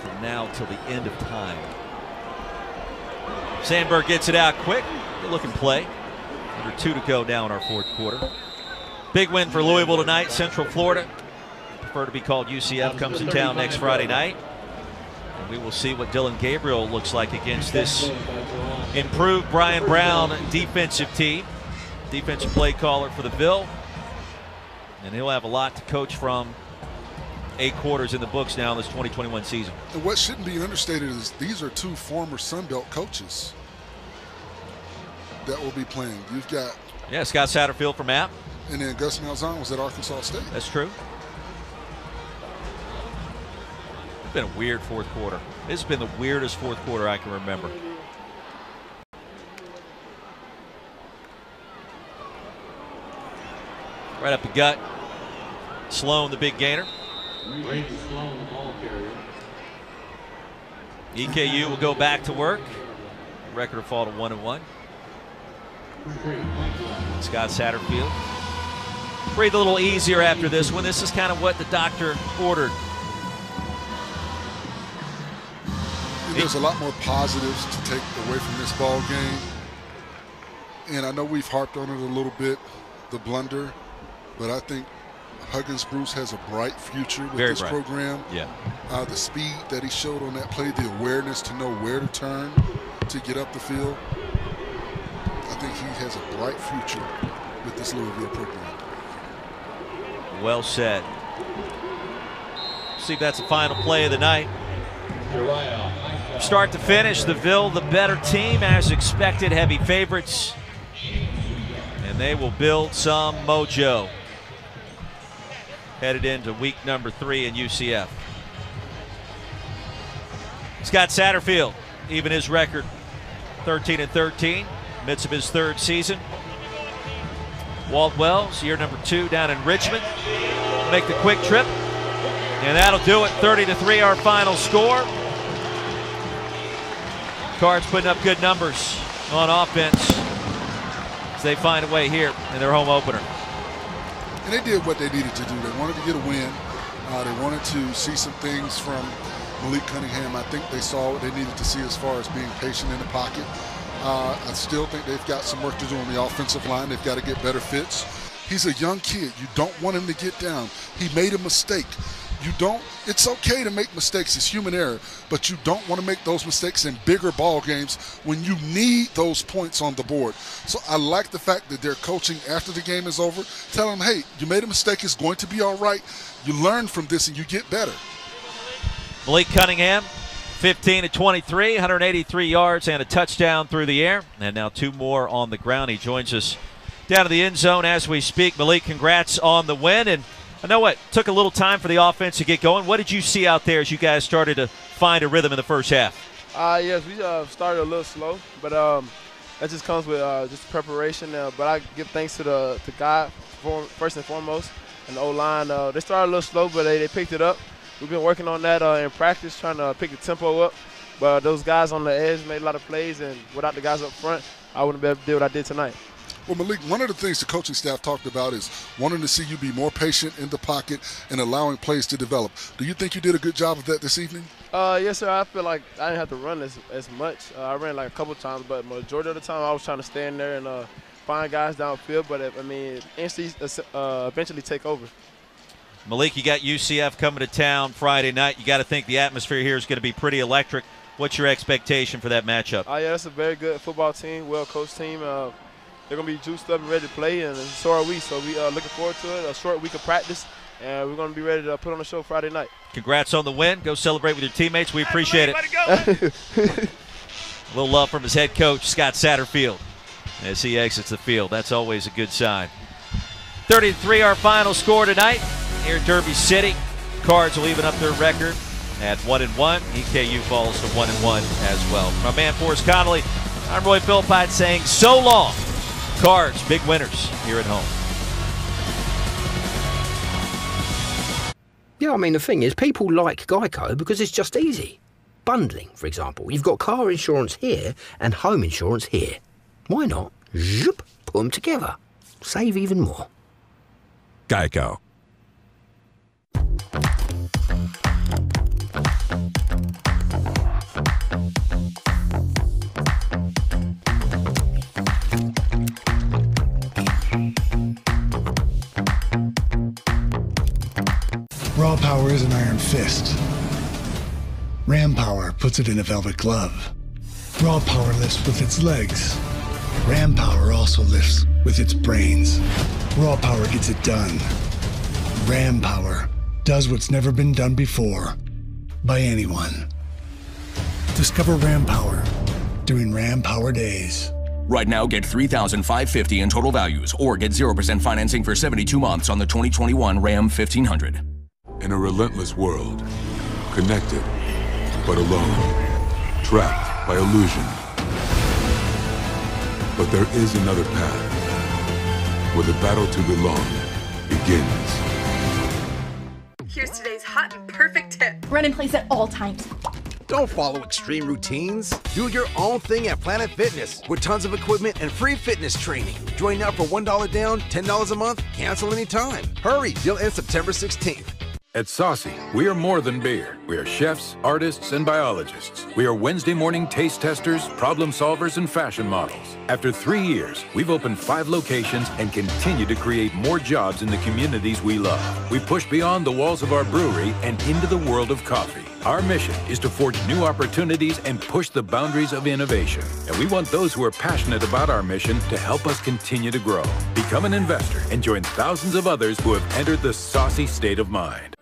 from now till the end of time. Sandberg gets it out quick. Good looking play. Under 2 to go now in our fourth quarter. Big win for Louisville tonight. Central Florida, prefer to be called UCF, comes in town next Friday night. And we will see what Dylan Gabriel looks like against this improved Brian Brown defensive team. Defensive play caller for the Ville. And he'll have a lot to coach from. 8 quarters in the books now in this 2021 season. And what shouldn't be understated is these are two former Sun Belt coaches that will be playing. You've got Scott Satterfield from App. And then Gus Malzahn was at Arkansas State. That's true. It's been a weird fourth quarter. It's been the weirdest fourth quarter I can remember. Right up the gut. Sloan, the big gainer. Braden Sloan, ball carrier. EKU will go back to work. Record will fall to 1-1. Scott Satterfield. Breathe a little easier after this one. This is kind of what the doctor ordered. There's a lot more positives to take away from this ball game. And I know we've harped on it a little bit, the blunder, but I think Huggins-Bruce has a bright future with this program. Yeah. The speed that he showed on that play, the awareness to know where to turn to get up the field. I think he has a bright future with this Louisville program. Well said. See if that's the final play of the night. Start to finish, the Ville the better team as expected, heavy favorites. And they will build some mojo headed into week number 3 in UCF. Scott Satterfield, even his record, 13-13, midst of his third season. Walt Wells, year number 2 down in Richmond. Make the quick trip, and that'll do it. 30-3 our final score. Cards putting up good numbers on offense as they find a way here in their home opener. And they did what they needed to do. They wanted to get a win. They wanted to see some things from Malik Cunningham. I think they saw what they needed to see as far as being patient in the pocket. I still think they've got some work to do on the offensive line. They've got to get better fits. He's a young kid. You don't want him to get down. He made a mistake. You don't. It's okay to make mistakes. It's human error. But you don't want to make those mistakes in bigger ball games when you need those points on the board. So I like the fact that they're coaching after the game is over, telling them, hey, you made a mistake. It's going to be all right. You learn from this and you get better. Malik Cunningham, 15-23, 183 yards and a touchdown through the air. And now 2 more on the ground. He joins us down to the end zone as we speak. Malik, congrats on the win. And I know it took a little time for the offense to get going. What did you see out there as you guys started to find a rhythm in the first half? Yes, we started a little slow, but that just comes with just preparation. But I give thanks to God first and foremost and the O-line. They started a little slow, but they picked it up. We've been working on that in practice, trying to pick the tempo up. But those guys on the edge made a lot of plays, and without the guys up front, I wouldn't be able to do what I did tonight. Well, Malik, one of the things the coaching staff talked about is wanting to see you be more patient in the pocket and allowing plays to develop. Do you think you did a good job of that this evening? Yes, sir. I feel like I didn't have to run as much. I ran like a couple times, but majority of the time I was trying to stand there and find guys downfield. But, I mean, eventually take over. Malik, you got UCF coming to town Friday night. You got to think the atmosphere here is going to be pretty electric. What's your expectation for that matchup? Yeah, that's a very good football team, well-coached team. They're going to be juiced up and ready to play, and so are we. So we're looking forward to it, a short week of practice, and we're going to be ready to put on a show Friday night. Congrats on the win. Go celebrate with your teammates. We appreciate it. A little love from his head coach, Scott Satterfield, as he exits the field. That's always a good sign. 30-3 our final score tonight here at Derby City. Cards will even up their record at 1-1. EKU falls to 1-1 as well. My man Forrest Conley, I'm Roy Philpott saying so long. Cards, big winners here at home. Yeah, I mean, the thing is, people like Geico because it's just easy. Bundling, for example. You've got car insurance here and home insurance here. Why not? Zoop, put them together. Save even more. Geico. Power is an iron fist. Ram power puts it in a velvet glove. Raw power lifts with its legs. Ram power also lifts with its brains. Raw power gets it done. Ram power does what's never been done before by anyone. Discover Ram Power during Ram Power Days. Right now, get $3,550 in total values or get 0% financing for 72 months on the 2021 Ram 1500. In a relentless world, connected but alone, trapped by illusion. But there is another path where the battle to belong begins. Here's today's hot and perfect tip. Run in place at all times. Don't follow extreme routines. Do your own thing at Planet Fitness with tons of equipment and free fitness training. Join now for $1 down, $10 a month, cancel anytime. Hurry, deal ends September 16th. At Saucy, we are more than beer. We are chefs, artists, and biologists. We are Wednesday morning taste testers, problem solvers, and fashion models. After 3 years, we've opened 5 locations and continue to create more jobs in the communities we love. We push beyond the walls of our brewery and into the world of coffee. Our mission is to forge new opportunities and push the boundaries of innovation. And we want those who are passionate about our mission to help us continue to grow. Become an investor and join thousands of others who have entered the Saucy state of mind.